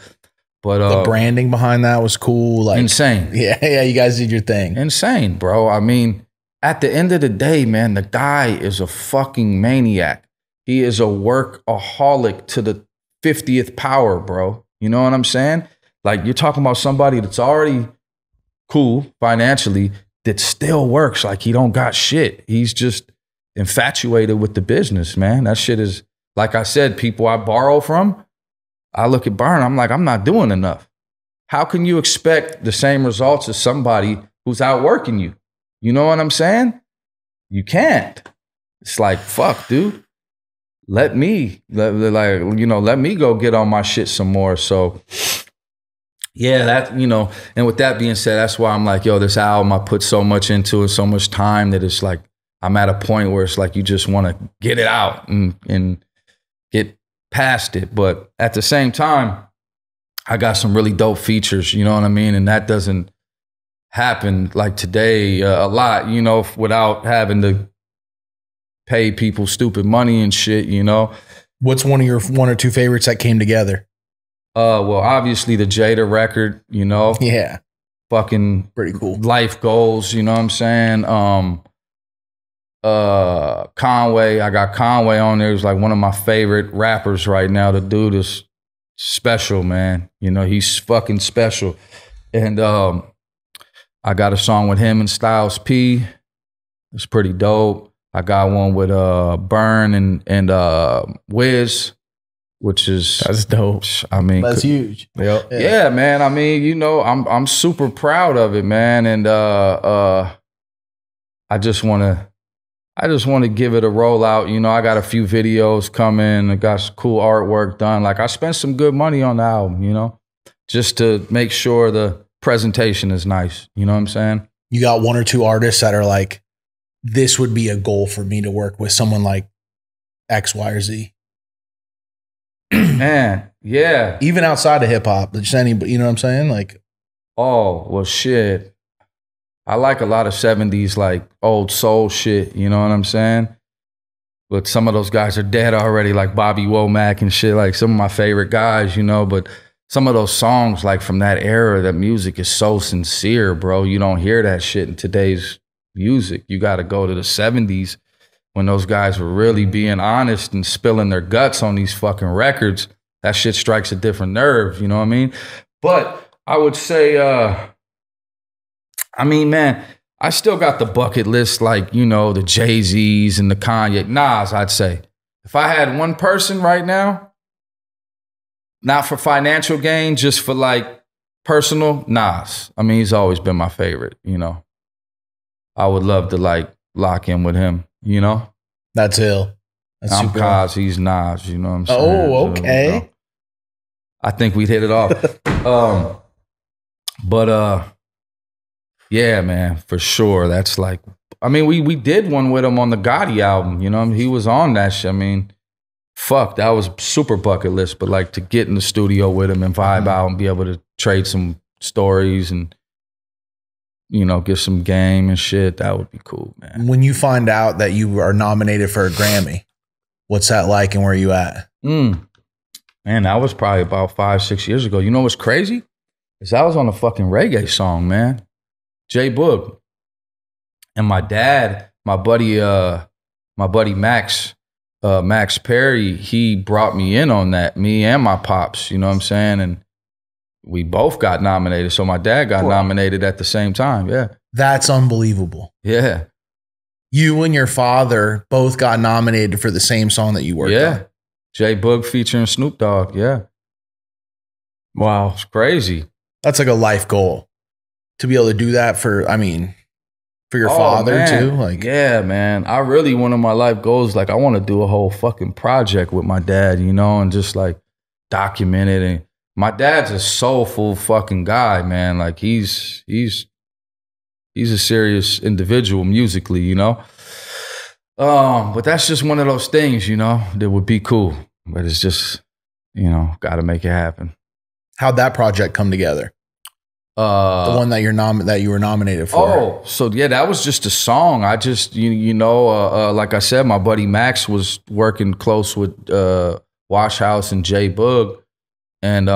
But the branding behind that was cool. Like, insane. Yeah, you guys did your thing. Insane, bro. I mean, at the end of the day, man, the guy is a fucking maniac. He is a workaholic to the 50th power, bro. You know what I'm saying? Like, you're talking about somebody that's already cool financially that still works. Like, he don't got shit. He's just infatuated with the business, man. That shit is, like I said, people I borrow from, I look at Berner, I'm like, I'm not doing enough. How can you expect the same results as somebody who's outworking you? You know what I'm saying? You can't. It's like, fuck, dude. Let me go get on my shit some more. So yeah, that, you know, and with that being said, that's why I'm like, yo, this album, I put so much into it, so much time that it's like, I'm at a point where it's like, you just want to get it out and get past it. But at the same time, I got some really dope features, you know what I mean? And that doesn't happen like today a lot, you know, without having to pay people stupid money and shit, you know? What's one of your 1 or 2 favorites that came together? Well, obviously the Jada record, you know? Yeah. Fucking pretty cool. Life goals, you know what I'm saying? Conway, I got Conway on there. He's like one of my favorite rappers right now. The dude is special, man. You know, he's fucking special. And I got a song with him and Styles P. It's pretty dope. I got one with Bern and Wiz, which is, that's dope. I mean, that's huge. Yep. Yeah, man. I mean, you know, I'm super proud of it, man. And I just want to give it a rollout. You know, I got a few videos coming. I got some cool artwork done. Like, I spent some good money on the album, you know, just to make sure the presentation is nice. You know what I'm saying? You got 1 or 2 artists that are like, this would be a goal for me to work with someone like X, Y, or Z. Man, yeah. Even outside of hip hop, just anybody, you know what I'm saying? Like, oh, well, shit. I like a lot of 70s, like old soul shit, you know what I'm saying? But some of those guys are dead already, like Bobby Womack and shit, like some of my favorite guys, you know, but some of those songs, like from that era, that music is so sincere, bro. You don't hear that shit in today's music. You got to go to the 70s when those guys were really being honest and spilling their guts on these fucking records. That shit strikes a different nerve, you know what I mean? But I would say, I mean, man, I still got the bucket list, like, you know, the Jay-Z's and the Kanye, Nas, I'd say. If I had one person right now, not for financial gain, just for like personal, Nas. I mean, he's always been my favorite, you know. I would love to like lock in with him, you know. That's ill. That's I'm Coz, he's Nas, you know what I'm saying? Oh, okay. So, you know, I think we'd hit it off. Yeah, man, for sure. That's like, I mean, we did one with him on the Gotti album, you know? He was on that shit. I mean, fuck, that was super bucket list, but like to get in the studio with him and vibe out and be able to trade some stories and, you know, get some game and shit, that would be cool, man. When you find out that you are nominated for a Grammy, what's that like and where are you at? Man, that was probably about 5, 6 years ago. You know what's crazy? Is I was on a fucking reggae song, man. J Boog. And my dad, my buddy Max, Max Perry, he brought me in on that, me and my pops, you know what I'm saying? And we both got nominated. So my dad got nominated at the same time. Yeah. That's unbelievable. Yeah. You and your father both got nominated for the same song that you worked on. Yeah. J Boog featuring Snoop Dogg. Yeah. Wow. It's crazy. That's like a life goal to be able to do that for, I mean, for your father, man. Too. Like, yeah, man. I really, one of my life goals, like I want to do a whole fucking project with my dad, you know, and just like document it. And my dad's a soulful fucking guy, man. Like he's a serious individual musically, you know? But that's just one of those things, you know, that would be cool. But it's just, you know, got to make it happen. How'd that project come together? The one that you were nominated for. Oh, so yeah, that was just a song. I just, you know, like I said, my buddy Max was working close with Wash House and J Boog, and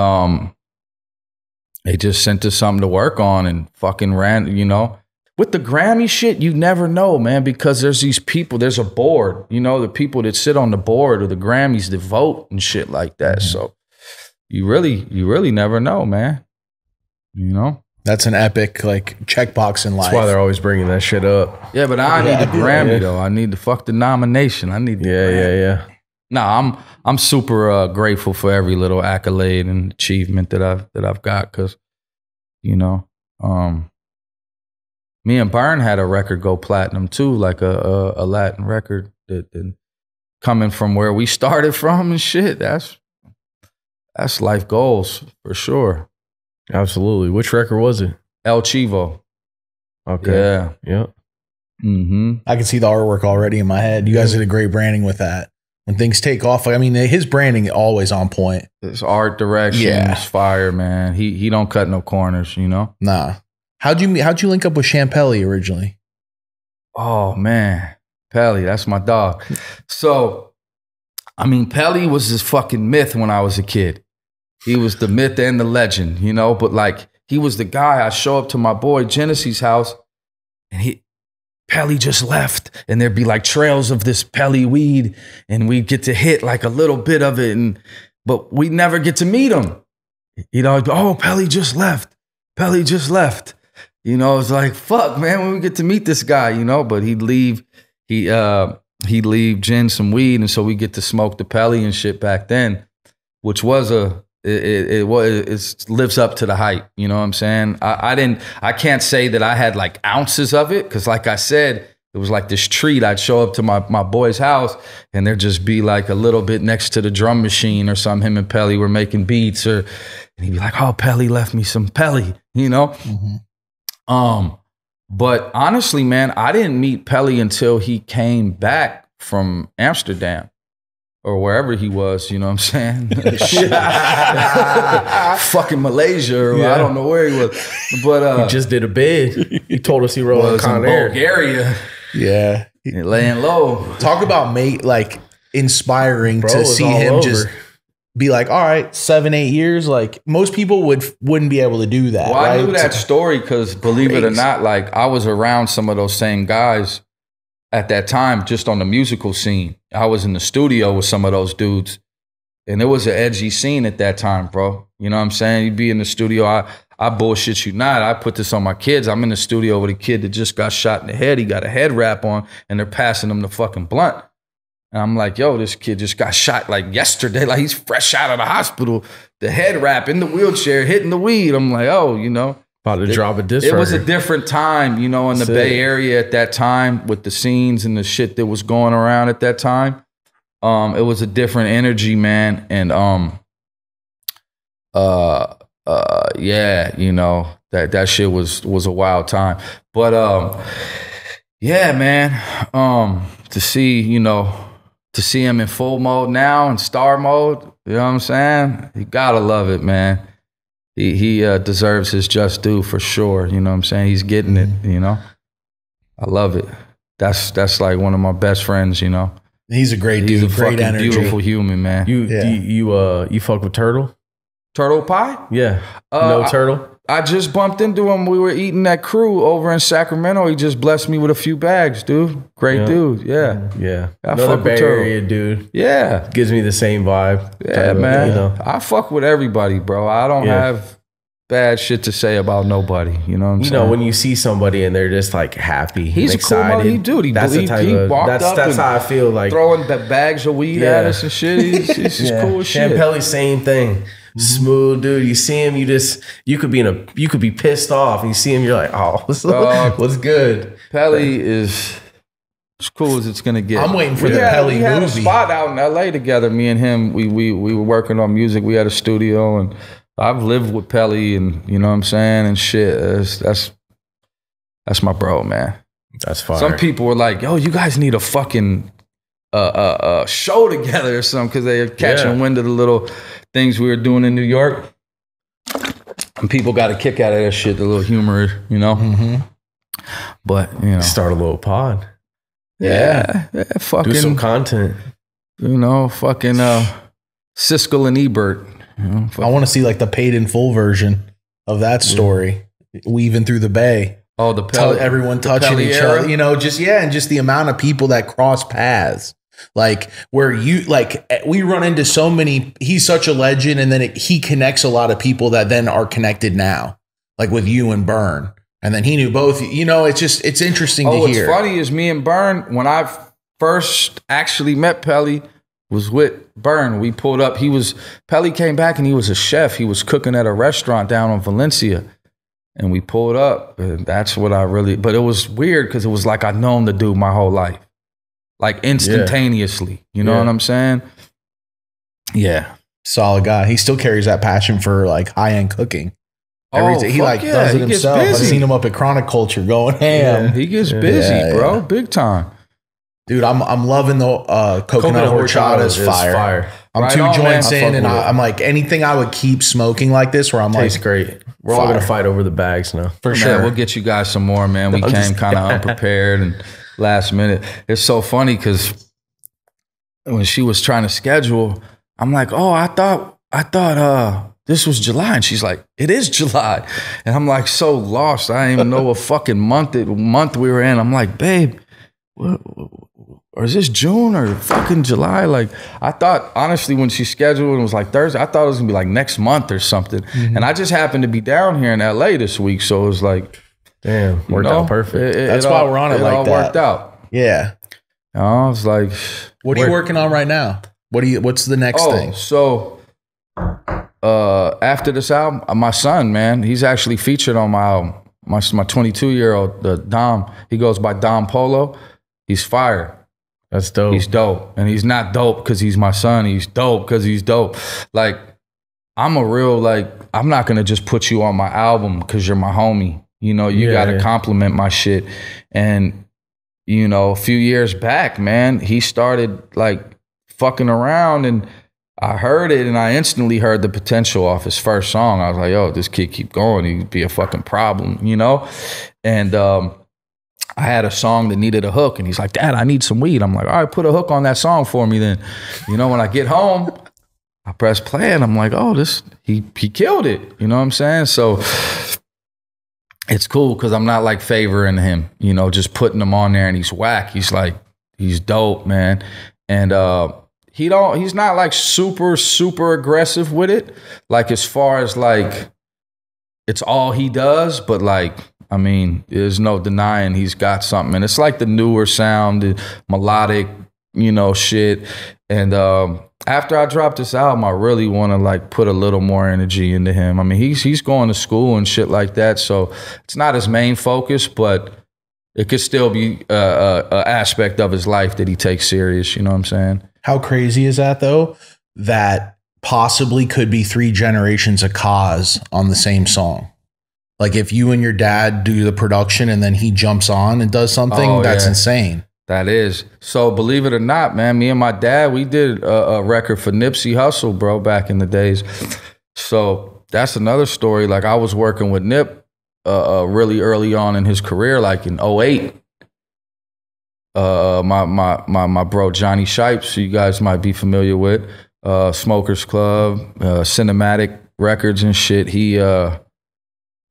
they just sent us something to work on and fucking ran, you know. With the Grammy shit, you never know, man, because there's these people, there's a board, you know, the people that sit on the board or the Grammys that vote and shit like that. So you really never know, man. You know? That's an epic, like, checkbox in life. That's why they're always bringing that shit up. Yeah, but I need the Grammy, though. I need the fuck the nomination. I need the Grammy. Nah, I'm super grateful for every little accolade and achievement that I've got because, you know, me and Berner had a record go platinum too, like a Latin record that coming from where we started from and shit. That's life goals for sure. Absolutely. Which record was it? El Chivo. Okay. Yeah. Yep. Mm-hmm. I can see the artwork already in my head. You guys did a great branding with that. When things take off, I mean, his branding always on point. His art direction is fire, man. He don't cut no corners, you know. Nah. How'd you link up with Pelly originally? Oh man, Pelly, that's my dog. So, I mean, Pelly was this fucking myth when I was a kid. He was the myth and the legend, you know. But like, he was the guy. I show up to my boy Genesee's house, and Pelly just left, and there'd be like trails of this Pelly weed, and we'd get to hit like a little bit of it, but we'd never get to meet him. You know, oh, Pelly just left. Pelly just left. You know, it's like, fuck, man, when we get to meet this guy, you know, but he'd leave Jen some weed. And so we get to smoke the Pelly and shit back then, which was it lives up to the hype. You know what I'm saying? I can't say that I had like ounces of it. Cause like I said, it was like this treat. I'd show up to my boy's house and there'd just be like a little bit next to the drum machine or something. Him and Pelly were making beats and he'd be like, oh, Pelly left me some Pelly, you know? Mm-hmm. But honestly, man, I didn't meet Pelly until he came back from Amsterdam or wherever he was, you know what I'm saying? Fucking Malaysia or I don't know where he was. But he just did a bid. He told us he was in Bulgaria. Yeah. Laying low. Talk about mate, like inspiring to see him just be like, all right, 7, 8 years. Like most people wouldn't be able to do that. Well, right? I knew that story because believe it or not, like I was around some of those same guys at that time, just on the musical scene. I was in the studio with some of those dudes and it was an edgy scene at that time, bro. You know what I'm saying? You'd be in the studio. I, I bullshit you not. I put this on my kids. I'm in the studio with a kid that just got shot in the head. He got a head wrap on, and they're passing him the fucking blunt. And I'm like, yo, this kid just got shot like yesterday. Like, he's fresh out of the hospital. The head wrap, in the wheelchair, hitting the weed. I'm like, oh, you know. About to drop a disc. It was a different time, you know, in the Bay Area at that time with the scenes and the shit that was going around at that time. It was a different energy, man. And yeah, you know, that shit was a wild time. But yeah, man. To see, you know, to see him in full mode now, in star mode, you know what I'm saying? You gotta love it, man. He deserves his just due for sure. You know what I'm saying? He's getting it, you know? I love it. That's like one of my best friends, you know? He's a great dude. He's a great fucking energy. Beautiful human, man. You fuck with Turtle? Turtle Pie? Yeah. No Turtle? I just bumped into him. We were eating that crew over in Sacramento. He just blessed me with a few bags, dude. Great dude. Yeah. Yeah. I fuck with Turtle, dude. Yeah. Gives me the same vibe. Yeah, man. You know. I fuck with everybody, bro. I don't have bad shit to say about nobody. You know what I'm saying? You know, when you see somebody and they're just like happy, he's excited. He's a cool dude. That's how I feel like. Throwing the bags of weed at us and shit. He's just cool as shit. And Pelly, same thing. Smooth dude. You see him, you could be pissed off. And you see him, you're like, oh, what's good? Pelly is as cool as it's gonna get. I'm waiting for the Pelly movie. We had a spot out in LA together. Me and him, we were working on music. We had a studio, and I've lived with Pelly, and you know what I'm saying, and shit. That's my bro, man. That's fire. Some people were like, yo, you guys need a fucking show together or something, because they are catching wind of the little things we were doing in New York, and people got a kick out of that shit, the little humor, you know. But you know, start a little pod, fucking do some content, you know, fucking Siskel and Ebert. You know, I want to see like the paid in full version of that story, weaving through the Bay. Oh, the Pelly, everyone touching each other, you know, just and just the amount of people that cross paths. Like where you we run into so many. He's such a legend, and then he connects a lot of people that then are connected now, like with you and Bern, and then he knew both. You know, it's just interesting to hear. What's funny is me and Bern, when I first actually met Pelly, was with Bern. We pulled up. Pelly came back and he was a chef. He was cooking at a restaurant down on Valencia. And we pulled up, and that's what I really, but it was weird because it was like I'd known the dude my whole life. Like instantaneously. Yeah. You know what I'm saying? Yeah. Solid guy. He still carries that passion for like high-end cooking. Everything. He like does it himself. I've seen him up at Chronic Culture going ham. Yeah, he gets busy, bro. Yeah. Big time. Dude, I'm loving the coconut horchata is fire. I'm right joints in, and I'm like, anything I would keep smoking like this, where I'm tastes like, great. We're all gonna fight over the bags now, for sure. We'll get you guys some more, man. We came kind of unprepared and last minute. It's so funny because when she was trying to schedule, I'm like, oh, I thought this was July, and she's like, it is July, and I'm like so lost. I didn't even know what fucking month we were in. I'm like, babe, or is this June or fucking July? Like, I thought, honestly, when she scheduled and it was like Thursday, I thought it was gonna be like next month or something. And I just happened to be down here in LA this week, so it was like, damn, worked out perfect. That's why we're on it like that. It all worked out. Yeah. And I was like, what are you working on right now? What's the next thing? So, after this album, my son, man, he's actually featured on my album. My 22-year-old, the Dom, he goes by Dom Polo. He's fire. That's dope. He's dope. And he's not dope because he's my son. He's dope because he's dope. Like, I'm a real, like, I'm not going to just put you on my album because you're my homie. You know, you got to compliment my shit. And, you know, a few years back, man, he started, like, fucking around. And I heard it, and I instantly heard the potential off his first song. I was like, yo, this kid keep going, he'd be a fucking problem, you know? And, I had a song that needed a hook, and he's like, Dad, I need some weed. I'm like, all right, put a hook on that song for me then. You know, when I get home, I press play, and I'm like, oh, this, he killed it. You know what I'm saying? So it's cool because I'm not like favoring him, you know, just putting him on there, and he's whack. He's like, he's dope, man. And he's not like super aggressive with it. Like as far as like it's all he does, but like, I mean, there's no denying he's got something. And it's like the newer sound, the melodic, you know, shit. And after I dropped this album, I really want to like put a little more energy into him. I mean, he's going to school and shit like that, so it's not his main focus, but it could still be an aspect of his life that he takes serious. You know what I'm saying? How crazy is that though? That possibly could be 3 generations of Coz on the same song. Like if you and your dad do the production and then he jumps on and does something, oh, that's insane. That is. So believe it or not, man, me and my dad, we did a record for Nipsey Hussle, bro, back in the days. So that's another story. Like I was working with Nip really early on in his career, like in 08. My bro Johnny Shipes, who you guys might be familiar with, Smokers Club, Cinematic Records and shit.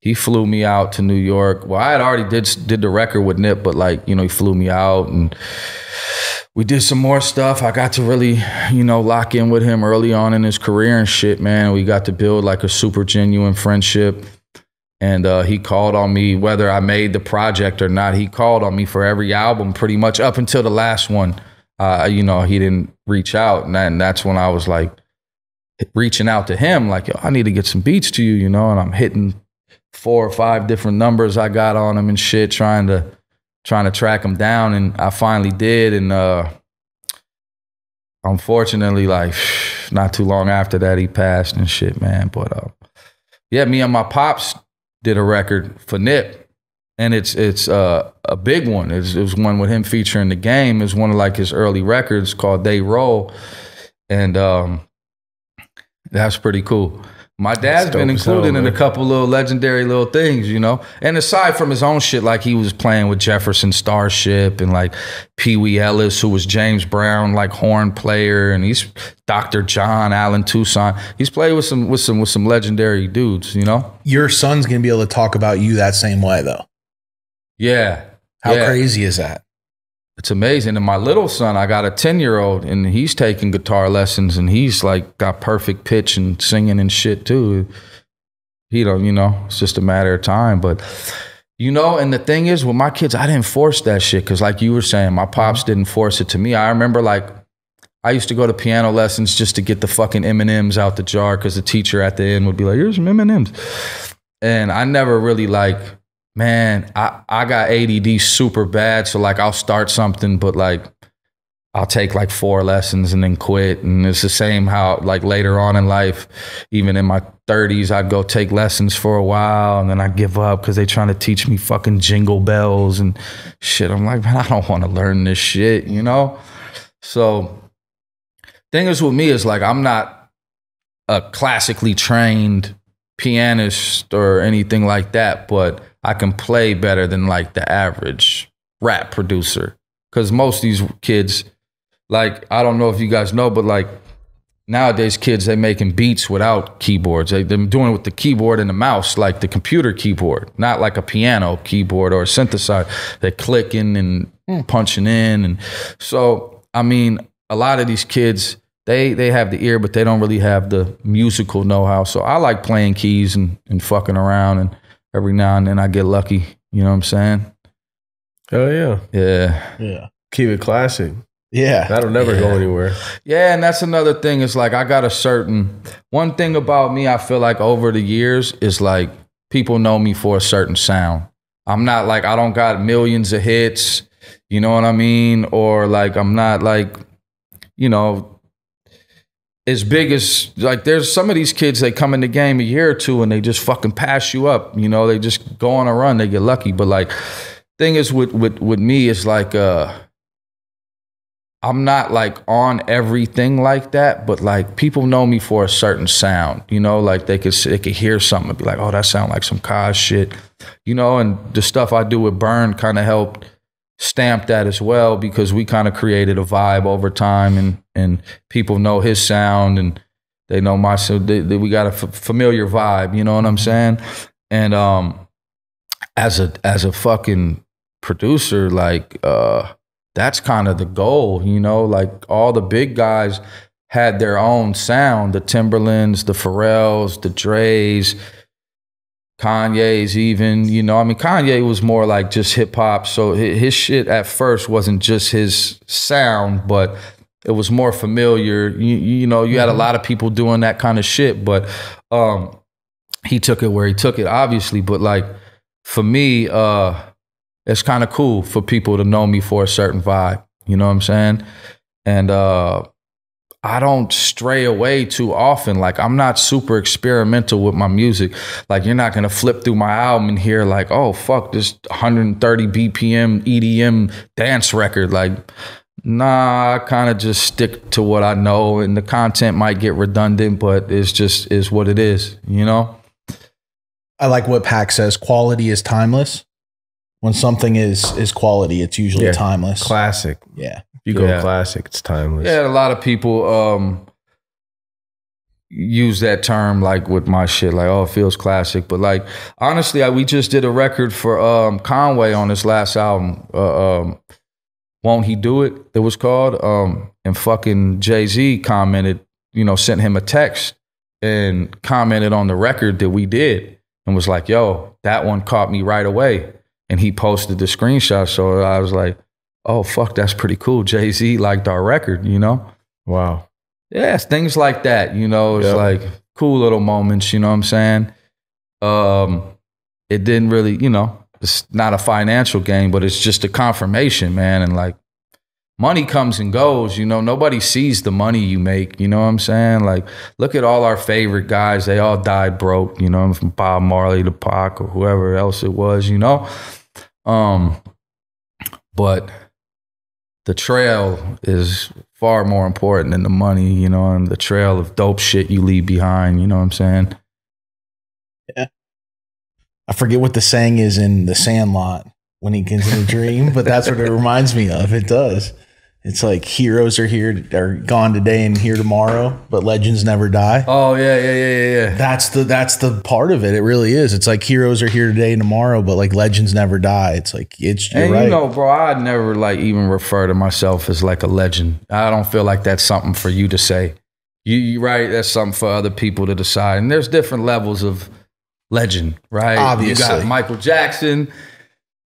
He flew me out to New York. Well, I had already did the record with Nip, but like, you know, he flew me out and we did some more stuff. I got to really, you know, lock in with him early on in his career and shit, man. We got to build like a super genuine friendship. And he called on me, whether I made the project or not, he called on me for every album pretty much up until the last one. You know, he didn't reach out. And that's when I was like reaching out to him like, yo, I need to get some beats to you, you know, and I'm hitting 4 or 5 different numbers I got on him and shit, trying to track him down. And I finally did. And unfortunately, like not too long after that, he passed and shit, man. But yeah, me and my pops did a record for Nip, and it's a big one. It was one with him featuring The Game. It's one of like his early records called They Roll, and that's pretty cool. My dad's been included in a couple little legendary little things, you know. And aside from his own shit, like he was playing with Jefferson Starship and like Pee Wee Ellis, who was James Brown, like horn player, and he's Dr. John Allen Toussaint. He's played with some legendary dudes, you know. Your son's gonna be able to talk about you that same way, though. Yeah. How crazy is that? It's amazing. And my little son, I got a 10-year-old, and he's taking guitar lessons, and he's like got perfect pitch and singing and shit too. He don't, you know, it's just a matter of time. But you know, and the thing is with my kids, I didn't force that shit because, like you were saying, my pops didn't force it to me. I remember like I used to go to piano lessons just to get the fucking M&Ms out the jar because the teacher at the end would be like, "Here's some M&Ms," and I never really like. Man, I got ADD super bad, so like I'll start something, but like I'll take like 4 lessons and then quit. And it's the same how like later on in life, even in my 30s, I'd go take lessons for a while and then I give up because they trying to teach me fucking Jingle Bells and shit. I'm like, man, I don't want to learn this shit, you know? So thing is with me is like I'm not a classically trained pianist or anything like that, but I can play better than like the average rap producer. Cause most of these kids, like, I don't know if you guys know, but like nowadays kids, they making beats without keyboards. They're doing it with the keyboard and the mouse, like the computer keyboard, not like a piano keyboard or a synthesizer. They're clicking and punching in. And so, I mean, a lot of these kids, they have the ear, but they don't really have the musical know-how. So I like playing keys and fucking around, and every now and then I get lucky, you know what I'm saying? Oh, yeah. Yeah. Yeah. Keep it classic. Yeah. That'll never go anywhere. Yeah, and that's another thing. It's like I got a certain... One thing about me I feel like over the years is like people know me for a certain sound. I'm not like... I don't got millions of hits, you know what I mean? Or like I'm not like, you know... As big as, like, there's some of these kids, they come in the game a year or two and they just fucking pass you up. You know, they just go on a run, they get lucky. But, like, thing is with me is, like, I'm not, like, on everything like that. But, like, people know me for a certain sound. You know, like, they could hear something and be like, oh, that sound like some Coz shit. You know, and the stuff I do with Berner kind of helped stamp that as well, because we kind of created a vibe over time, and people know his sound and they know my, so we got a familiar vibe, you know what I'm saying? And as a fucking producer, like that's kind of the goal, you know, like all the big guys had their own sound, the Timberlands, the Pharrells, the Dre's, Kanye's even, you know, I mean, Kanye was more like just hip hop. So his shit at first wasn't just his sound, but it was more familiar. You know, you had a lot of people doing that kind of shit, but he took it where he took it, obviously. But like for me, it's kind of cool for people to know me for a certain vibe. You know what I'm saying? And I don't stray away too often. Like, I'm not super experimental with my music. Like, you're not gonna flip through my album and hear like, oh, fuck, this 130 BPM EDM dance record. Like, nah, I kind of just stick to what I know, and the content might get redundant, but it's just is what it is, you know? I like what Pac says, quality is timeless. When something is quality, it's usually timeless. Classic. Yeah. You go classic, it's timeless. Yeah, a lot of people use that term like with my shit, like, oh, it feels classic. But like, honestly, we just did a record for Conway on his last album. Won't He Do It, it was called. And fucking Jay-Z commented, you know, sent him a text and commented on the record that we did and was like, yo, that one caught me right away. And he posted the screenshot. So I was like, oh, fuck, that's pretty cool. Jay-Z liked our record, you know? Wow. Yeah, it's things like that, you know? It's like cool little moments, you know what I'm saying? It didn't really, you know, it's not a financial game, but it's just a confirmation, man. And like, money comes and goes, you know? Nobody sees the money you make, you know what I'm saying? Like, look at all our favorite guys. They all died broke, you know, from Bob Marley to Pac or whoever else it was, you know? But the trail is far more important than the money, you know, and the trail of dope shit you leave behind, you know what I'm saying? Yeah. I forget what the saying is in The Sandlot when he gets in a dream, but that's what it reminds me of. It does. It's like heroes are gone today and here tomorrow, but legends never die. Oh, yeah. That's the part of it. It really is. It's like heroes are here today and tomorrow, but like legends never die. It's like, you're right. You know, bro, I'd never like even refer to myself as like a legend. I don't feel like that's something for you to say. You're right. That's something for other people to decide. And there's different levels of legend, right? Obviously. You got Michael Jackson,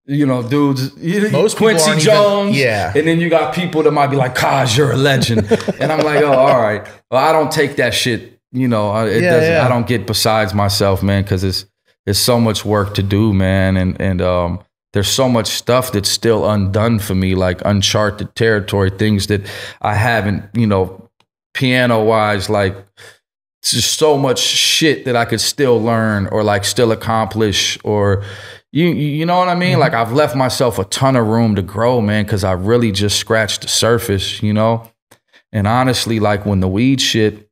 you know, dudes, most Quincy Jones, and then you got people that might be like, Coz, you're a legend. And I'm like, oh, all right. Well, I don't take that shit, you know, I don't get besides myself, man, because it's so much work to do, man. And there's so much stuff that's still undone for me, like uncharted territory, things that I haven't, you know, piano-wise, like, it's just so much shit that I could still learn or like still accomplish or, you know what I mean? Like, I've left myself a ton of room to grow, man, because I really just scratched the surface, you know? And honestly, like, when the weed shit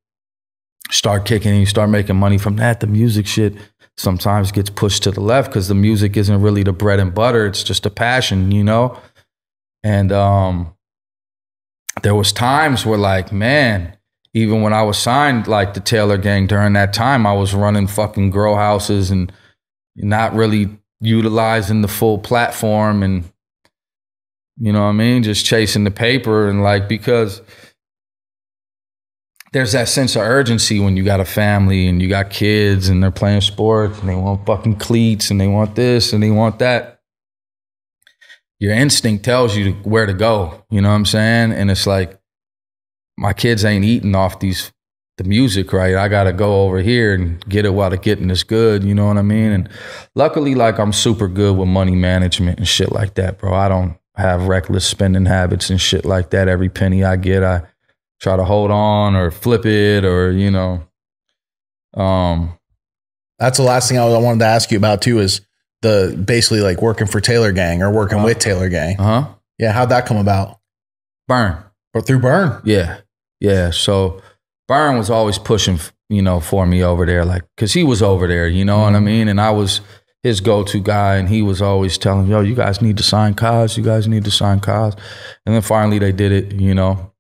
start kicking and you start making money from that, the music shit sometimes gets pushed to the left because the music isn't really the bread and butter. It's just a passion, you know? And there was times where, like, man, even when I was signed, like, the Taylor Gang during that time, I was running fucking grow houses and not really utilizing the full platform and, you know what I mean, just chasing the paper. And like, because there's that sense of urgency when you got a family and you got kids and they're playing sports and they want fucking cleats and they want this and they want that. Your instinct tells you where to go, you know what I'm saying? And it's like, my kids ain't eating off the music, right? I got to go over here and get it while the getting is good. You know what I mean? And luckily, like, I'm super good with money management and shit like that, bro. I don't have reckless spending habits and shit like that. Every penny I get, I try to hold on or flip it or, you know. That's the last thing I wanted to ask you about too, is basically like working for Taylor Gang or working with Taylor Gang. Uh-huh. Yeah. How'd that come about? Burn. Or through Burn? Yeah. Yeah. So Berner was always pushing, you know, for me over there, like, because he was over there, you know what I mean? And I was his go-to guy, and he was always telling, yo, you guys need to sign Coz. You guys need to sign Coz. And then finally they did it, you know,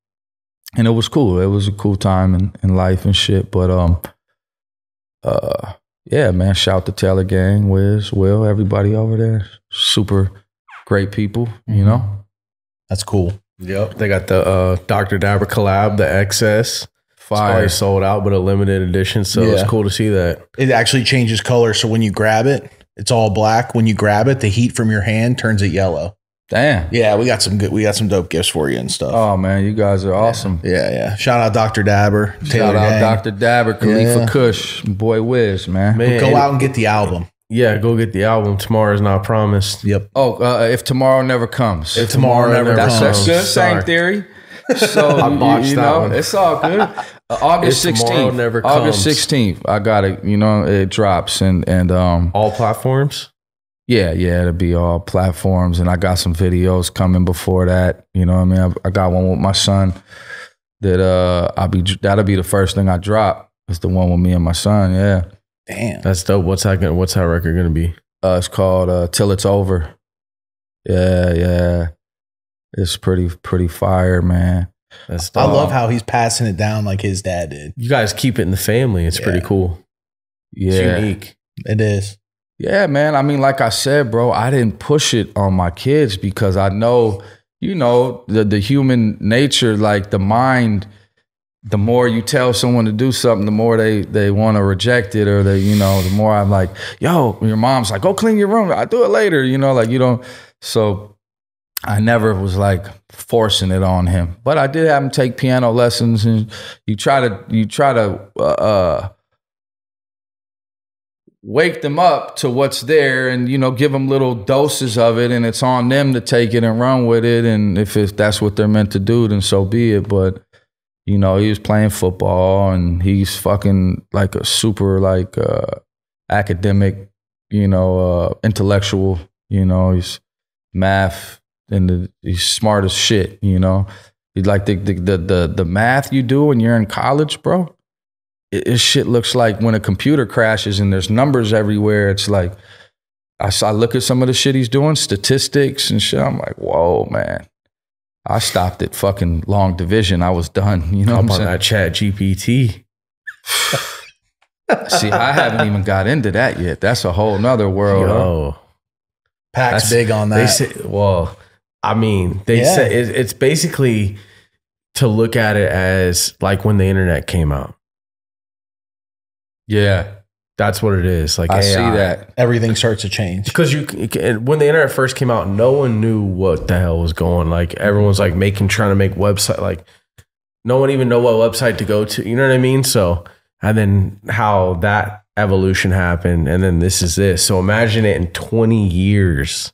and it was cool. It was a cool time in life and shit. But, yeah, man, shout to Taylor Gang, Wiz, Will, everybody over there. Super great people, you know? That's cool. Yep. They got the Dr. Dabber collab, the XS. Fire. It's already sold out, but a limited edition. So yeah, it's cool to see that. It actually changes color. So when you grab it, it's all black. When you grab it, the heat from your hand turns it yellow. Damn. Yeah, we got some good, we got some dope gifts for you and stuff. Oh man, you guys are awesome. Yeah, yeah. Shout out Dr. Dabber. Taylor Gang. Shout out Dr. Dabber, Khalifa Kush, Boy Wiz, man. Go out and get the album. Yeah, go get the album. Tomorrow's not promised. Yep. Oh, if tomorrow never comes. If tomorrow never comes. That's good. Same theory. So I botched that one. It's all good. August 16th. August 16th. I got it. You know, it drops and all platforms. Yeah, yeah, it'll be all platforms, and I got some videos coming before that. You know what I mean? I got one with my son that that'll be the first thing I drop. It's the one with me and my son. Yeah, damn, that's dope. What's our record gonna be? It's called Till It's Over. Yeah, yeah, it's pretty fire, man. That's dope. I love how he's passing it down like his dad did. You guys keep it in the family. It's pretty cool. Yeah, it's unique. It is. Yeah, man. I mean, like I said, bro, I didn't push it on my kids because I know, you know, the human nature, like the mind, the more you tell someone to do something, the more they want to reject it, or they, you know, the more I'm like, yo, your mom's like, go clean your room. I'll do it later. You know, like you don't. So I never was like forcing it on him, but I did have him take piano lessons, and you try to wake them up to what's there, and you know, give them little doses of it, and it's on them to take it and run with it. And if that's what they're meant to do, then so be it. But you know, he was playing football, and he's fucking like a super like academic, you know, intellectual. You know, he's math and he's smart as shit. You know, he's like the math you do when you're in college, bro. It shit looks like when a computer crashes and there's numbers everywhere. It's like, I look at some of the shit he's doing, statistics and shit. I'm like, whoa, man. I stopped at fucking long division. I was done. You know what I'm saying? How about that ChatGPT? See, I haven't even got into that yet. That's a whole nother world. Yo. Huh? Pac's big on that. They say, well, I mean, they say it's basically to look at it as like when the internet came out. Yeah, that's what it is. Like I see that everything starts to change because when the internet first came out, no one knew what the hell was going. Like everyone's like trying to make website. Like no one even know what website to go to. You know what I mean? So and then how that evolution happened, and then this is this. So imagine it in 20 years.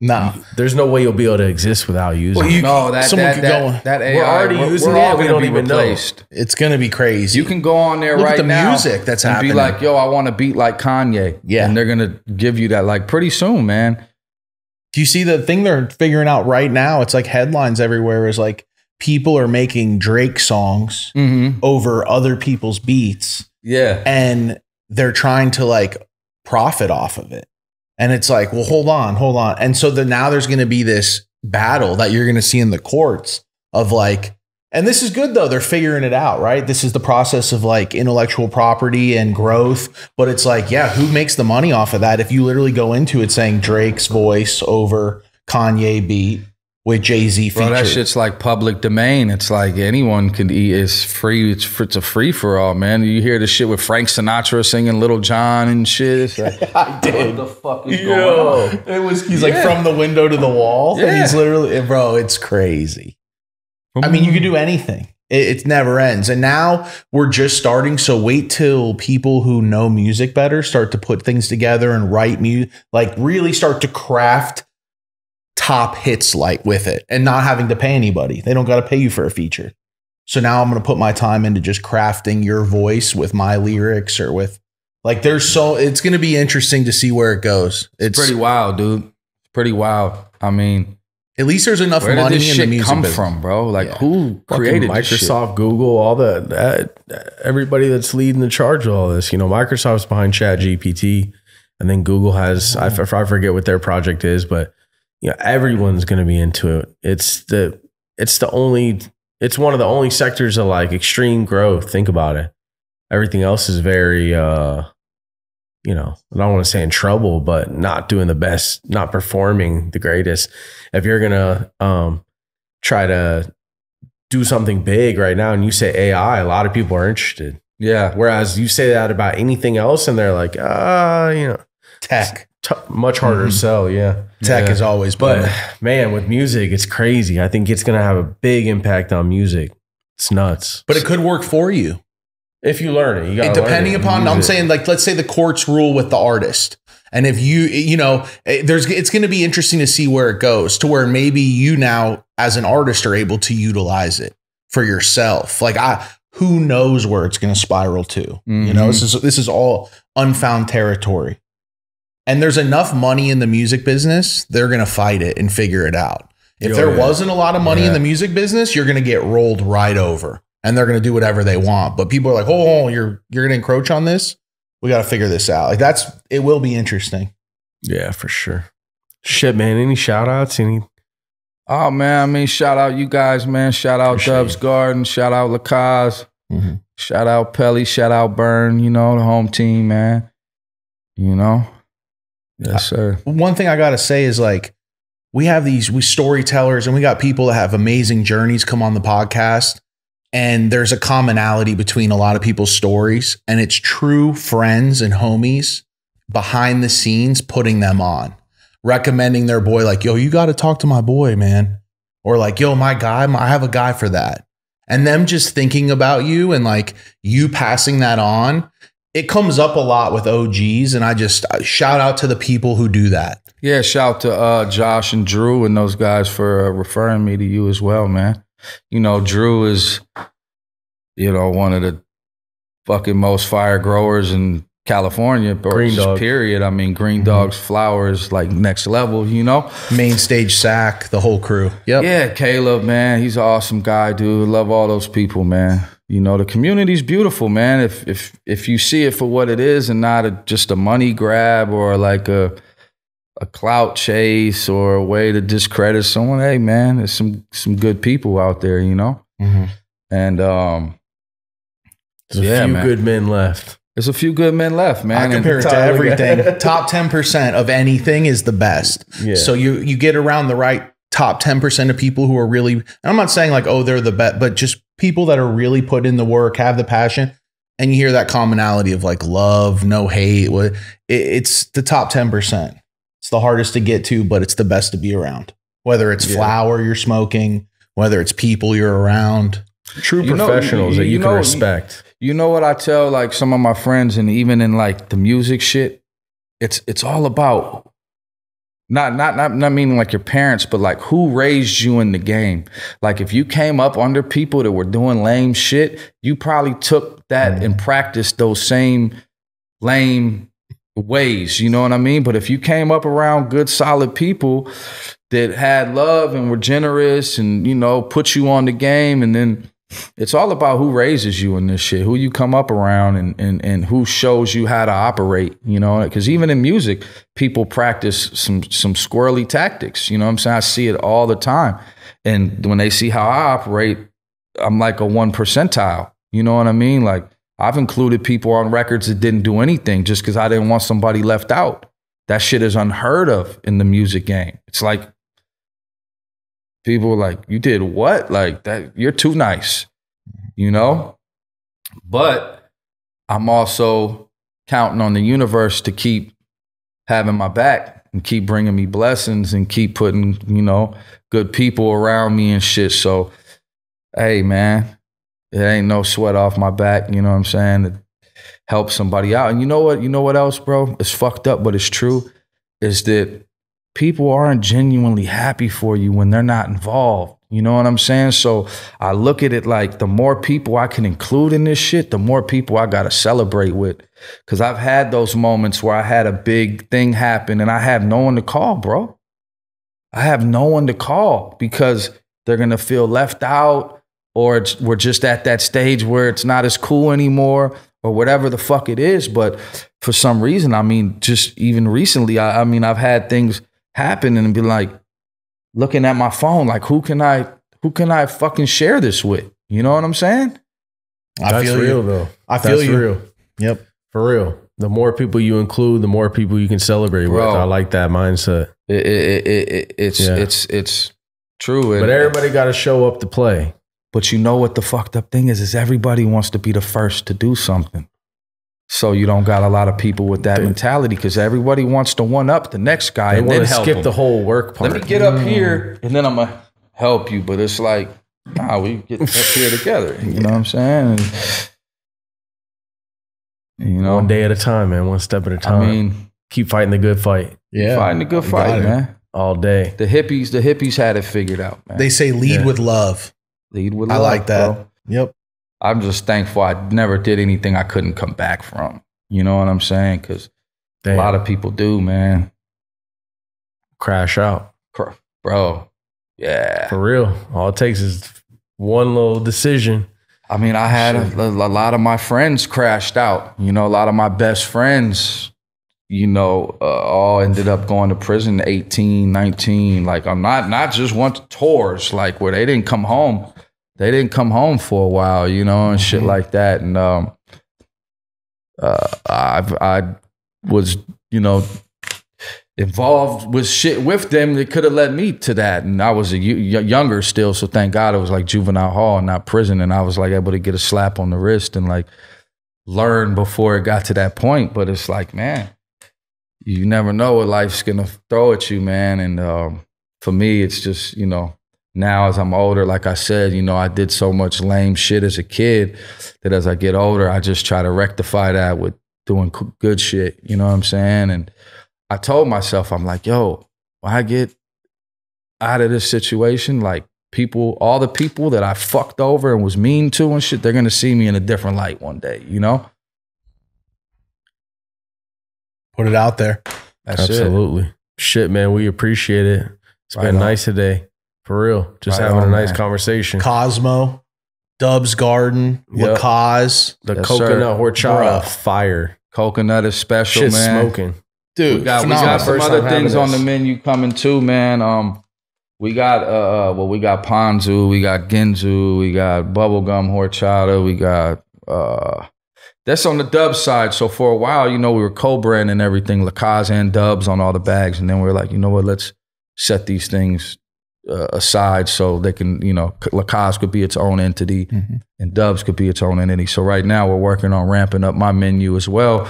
Nah, there's no way you'll be able to exist without using. Well, that AI, we're already using it. We don't even know. It's gonna be crazy. You can go on there right now. Look at the music that's happening. Be like, yo, I want to beat like Kanye. Yeah, and they're gonna give you that like pretty soon, man. Do you see the thing they're figuring out right now? It's like headlines everywhere. Is like people are making Drake songs over other people's beats. Yeah, and they're trying to like profit off of it. And it's like, well, hold on. And so now there's going to be this battle that you're going to see in the courts of like, and this is good though. They're figuring it out, right? This is the process of like intellectual property and growth. But it's like, yeah, who makes the money off of that? If you literally go into it saying Drake's voice over Kanye beat with Jay-Z featured. Bro, that shit's like public domain. It's like anyone can eat. It's free. It's a free for all, man. You hear the shit with Frank Sinatra singing Little John and shit. It's like, I did. What the fuck is going on? It was, he's like from the window to the wall. Yeah. And he's literally, bro, it's crazy. I mean, you can do anything. It never ends. And now we're just starting. So wait till people who know music better start to put things together and write music, like really start to craft top hits like with it and not having to pay anybody. They don't got to pay you for a feature. So now I'm going to put my time into just crafting your voice with my lyrics or with like there's so it's going to be interesting to see where it goes. It's pretty wild, dude. Pretty wild. I mean, at least there's enough money in the music business. Where did this shit come from, bro? Like who created Microsoft, shit? Google, all that everybody that's leading the charge with all this. You know, Microsoft's behind ChatGPT, and then Google has I forget what their project is, but you know, everyone's going to be into it. It's one of the only sectors of like extreme growth. Think about it. Everything else is very, you know, I don't want to say in trouble, but not doing the best, not performing the greatest. If you're going to try to do something big right now and you say AI, a lot of people are interested. Yeah. Whereas you say that about anything else and they're like, you know, tech. Much harder to sell, yeah. Tech is always, but man, with music, it's crazy. I think it's gonna have a big impact on music. It's nuts. But it could work for you if you learn it. You gotta depending upon. I'm saying, like, let's say the courts rule with the artist, and if you, you know, it's going to be interesting to see where it goes to, where maybe you now as an artist are able to utilize it for yourself. Like who knows where it's going to spiral to? You know, this is all unfound territory. And there's enough money in the music business, they're going to fight it and figure it out. If there wasn't a lot of money in the music business, you're going to get rolled right over and they're going to do whatever they want. But people are like, oh, you're going to encroach on this. We got to figure this out. Like it will be interesting. Yeah, for sure. Shit, man. Any shout outs? Oh, man. I mean, shout out you guys, man. Shout out Dubz Garden. Shout out La Coz. Shout out Pelly. Shout out Berner. You know, the home team, man. You know? Yes, sir. One thing I got to say is, like, we have these storytellers and we got people that have amazing journeys come on the podcast. And there's a commonality between a lot of people's stories, and it's true friends and homies behind the scenes putting them on, recommending their boy, like, yo, you got to talk to my boy, man. Or like, yo, my guy, I have a guy for that. And them just thinking about you and like you passing that on. It comes up a lot with OGs, and I just shout out to the people who do that. Yeah, shout out to Josh and Drew and those guys for referring me to you as well, man. You know, Drew is, you know, one of the fucking most fire growers in California, period. I mean, Green Dog's flowers, like, next level, you know? Main stage SAC, the whole crew. Yep. Yeah, Caleb, man, he's an awesome guy, dude. Love all those people, man. You know, the community's beautiful, man. If you see it for what it is and not just a money grab or like a clout chase or a way to discredit someone, hey, man, there's some good people out there, you know? And there's a few good men left. There's a few good men left, man. I compare it to everything. Top 10% of anything is the best. Yeah. So you get around the right top 10% of people who are really, and I'm not saying like, oh, they're the best, but just people that are really put in the work, have the passion, and you hear that commonality of like love, no hate. It's the top 10%. It's the hardest to get to, but it's the best to be around. Whether it's flower you're smoking, whether it's people you're around. True professionals that you can respect. You know what I tell like some of my friends, and even in like the music shit, it's all about Not meaning like your parents, but like who raised you in the game. Like if you came up under people that were doing lame shit, you probably took that and practiced those same lame ways. You know what I mean? But if you came up around good, solid people that had love and were generous and, you know, put you on the game, and then it's all about who raises you in this shit, who you come up around, and who shows you how to operate, you know, because even in music, people practice some squirrely tactics. You know what I'm saying? I see it all the time. And when they see how I operate, I'm like a 1st percentile. You know what I mean? Like I've included people on records that didn't do anything just because I didn't want somebody left out. That shit is unheard of in the music game. It's like, people are like, you did what? Like that, you're too nice, you know? But I'm also counting on the universe to keep having my back and keep bringing me blessings and keep putting, you know, good people around me and shit. So, hey, man, it ain't no sweat off my back, you know what I'm saying? To help somebody out. And you know what? You know what else, bro? It's fucked up, but it's true, is that people aren't genuinely happy for you when they're not involved. You know what I'm saying? So I look at it like the more people I can include in this shit, the more people I got to celebrate with. Because I've had those moments where I had a big thing happen and I have no one to call, bro. I have no one to call because they're going to feel left out, or we're just at that stage where it's not as cool anymore, or whatever the fuck it is. But for some reason, I mean, just even recently, I mean, I've had things happen and be like looking at my phone, like who can I fucking share this with? You know what I'm saying? That's real, though. I feel you. Real. Yep, for real. The more people you include, the more people you can celebrate with. I like that mindset. It's true. But everybody got to show up to play. But you know what the fucked up thing is everybody wants to be the first to do something. So you don't got a lot of people with that mentality because everybody wants to one-up the next guy and then skip the whole work part. Let me get up here and then I'm going to help you. But it's like, nah, we get up here together. You know what I'm saying? And, you know, one day at a time, man. One step at a time. I mean, keep fighting the good fight. Yeah, fighting the good fight, man. All day. The hippies had it figured out, man. They say lead with love. Lead with love. I like that. Bro. Yep. I'm just thankful I never did anything I couldn't come back from. You know what I'm saying? Because a lot of people do, man. Crash out. Bro. Yeah. For real. All it takes is one little decision. I mean, I had a lot of my friends crashed out. You know, a lot of my best friends, you know, all ended up going to prison 18, 19. Like, I'm not just went to tours, like, where they didn't come home. They didn't come home for a while, you know, and shit like that. And I was, you know, involved with shit with them that could have led me to that. And I was younger still, so thank God it was like juvenile hall and not prison. And I was like able to get a slap on the wrist and like learn before it got to that point. But it's like, man, you never know what life's gonna throw at you, man. And for me, it's just, you know. Now, as I'm older, like I said, you know, I did so much lame shit as a kid that as I get older, I just try to rectify that with doing good shit. You know what I'm saying? And I told myself, I'm like, yo, when I get out of this situation, like people, all the people that I fucked over and was mean to and shit, they're going to see me in a different light one day, you know? Put it out there. That's Absolutely. It. Shit, man, we appreciate it. It's been nice today. For real. Just having a nice conversation. Cosmo, Dubz Garden, La Coz. The coconut horchata. Fire. Coconut is special, shit's man. Smoking. Dude, we got some other things on the menu coming too, man. We got ponzu, we got ginzu, we got bubblegum horchata, we got that's on the Dubz side. So for a while, you know, we were co-branding everything, La Coz and Dubz on all the bags. And then we were like, you know what, let's set these things aside so they can, you know, La Coz could be its own entity and Dubz could be its own entity. So right now we're working on ramping up my menu as well.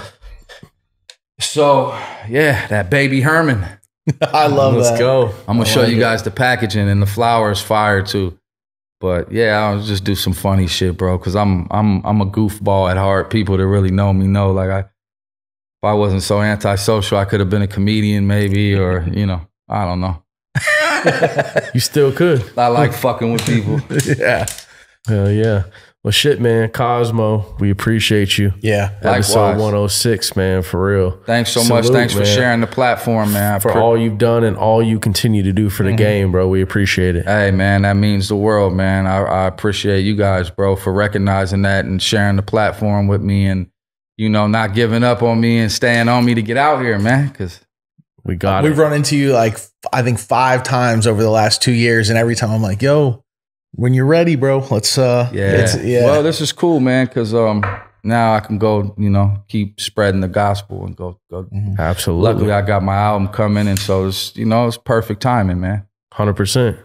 So yeah, that baby Herman. I love Let's go. I'm going to show you guys the packaging and the flour is fire too. But yeah, I'll just do some funny shit, bro. Cause I'm a goofball at heart. People that really know me know, like if I wasn't so antisocial, I could have been a comedian maybe, or, you know, I don't know. You still could. I like fucking with people. Yeah. Hell yeah. Well, shit, man. Cosmo, we appreciate you. Yeah. Episode likewise. 106, man, for real. Thanks so much. Thanks for sharing the platform, man. For all you've done and all you continue to do for the game, bro. We appreciate it. Hey, man, that means the world, man. I appreciate you guys, bro, for recognizing that and sharing the platform with me and, you know, not giving up on me and staying on me to get out here, man, because We've run into you like, I think 5 times over the last 2 years. And every time I'm like, yo, when you're ready, bro, let's, Well, this is cool, man. Cause, now I can go, you know, keep spreading the gospel and go. Absolutely. Luckily I got my album coming. And so it's, you know, it's perfect timing, man. 100%.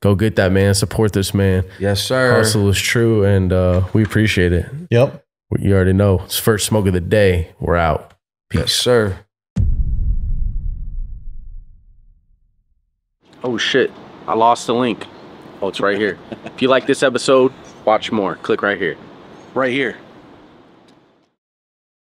Go get that, man. Support this man. Yes, sir. Hustle is true. And, we appreciate it. Yep. You already know it's first smoke of the day. We're out. Peace. Yes, sir. Oh shit, I lost the link. Oh, it's right here. If you like this episode, watch more. Click right here. Right here.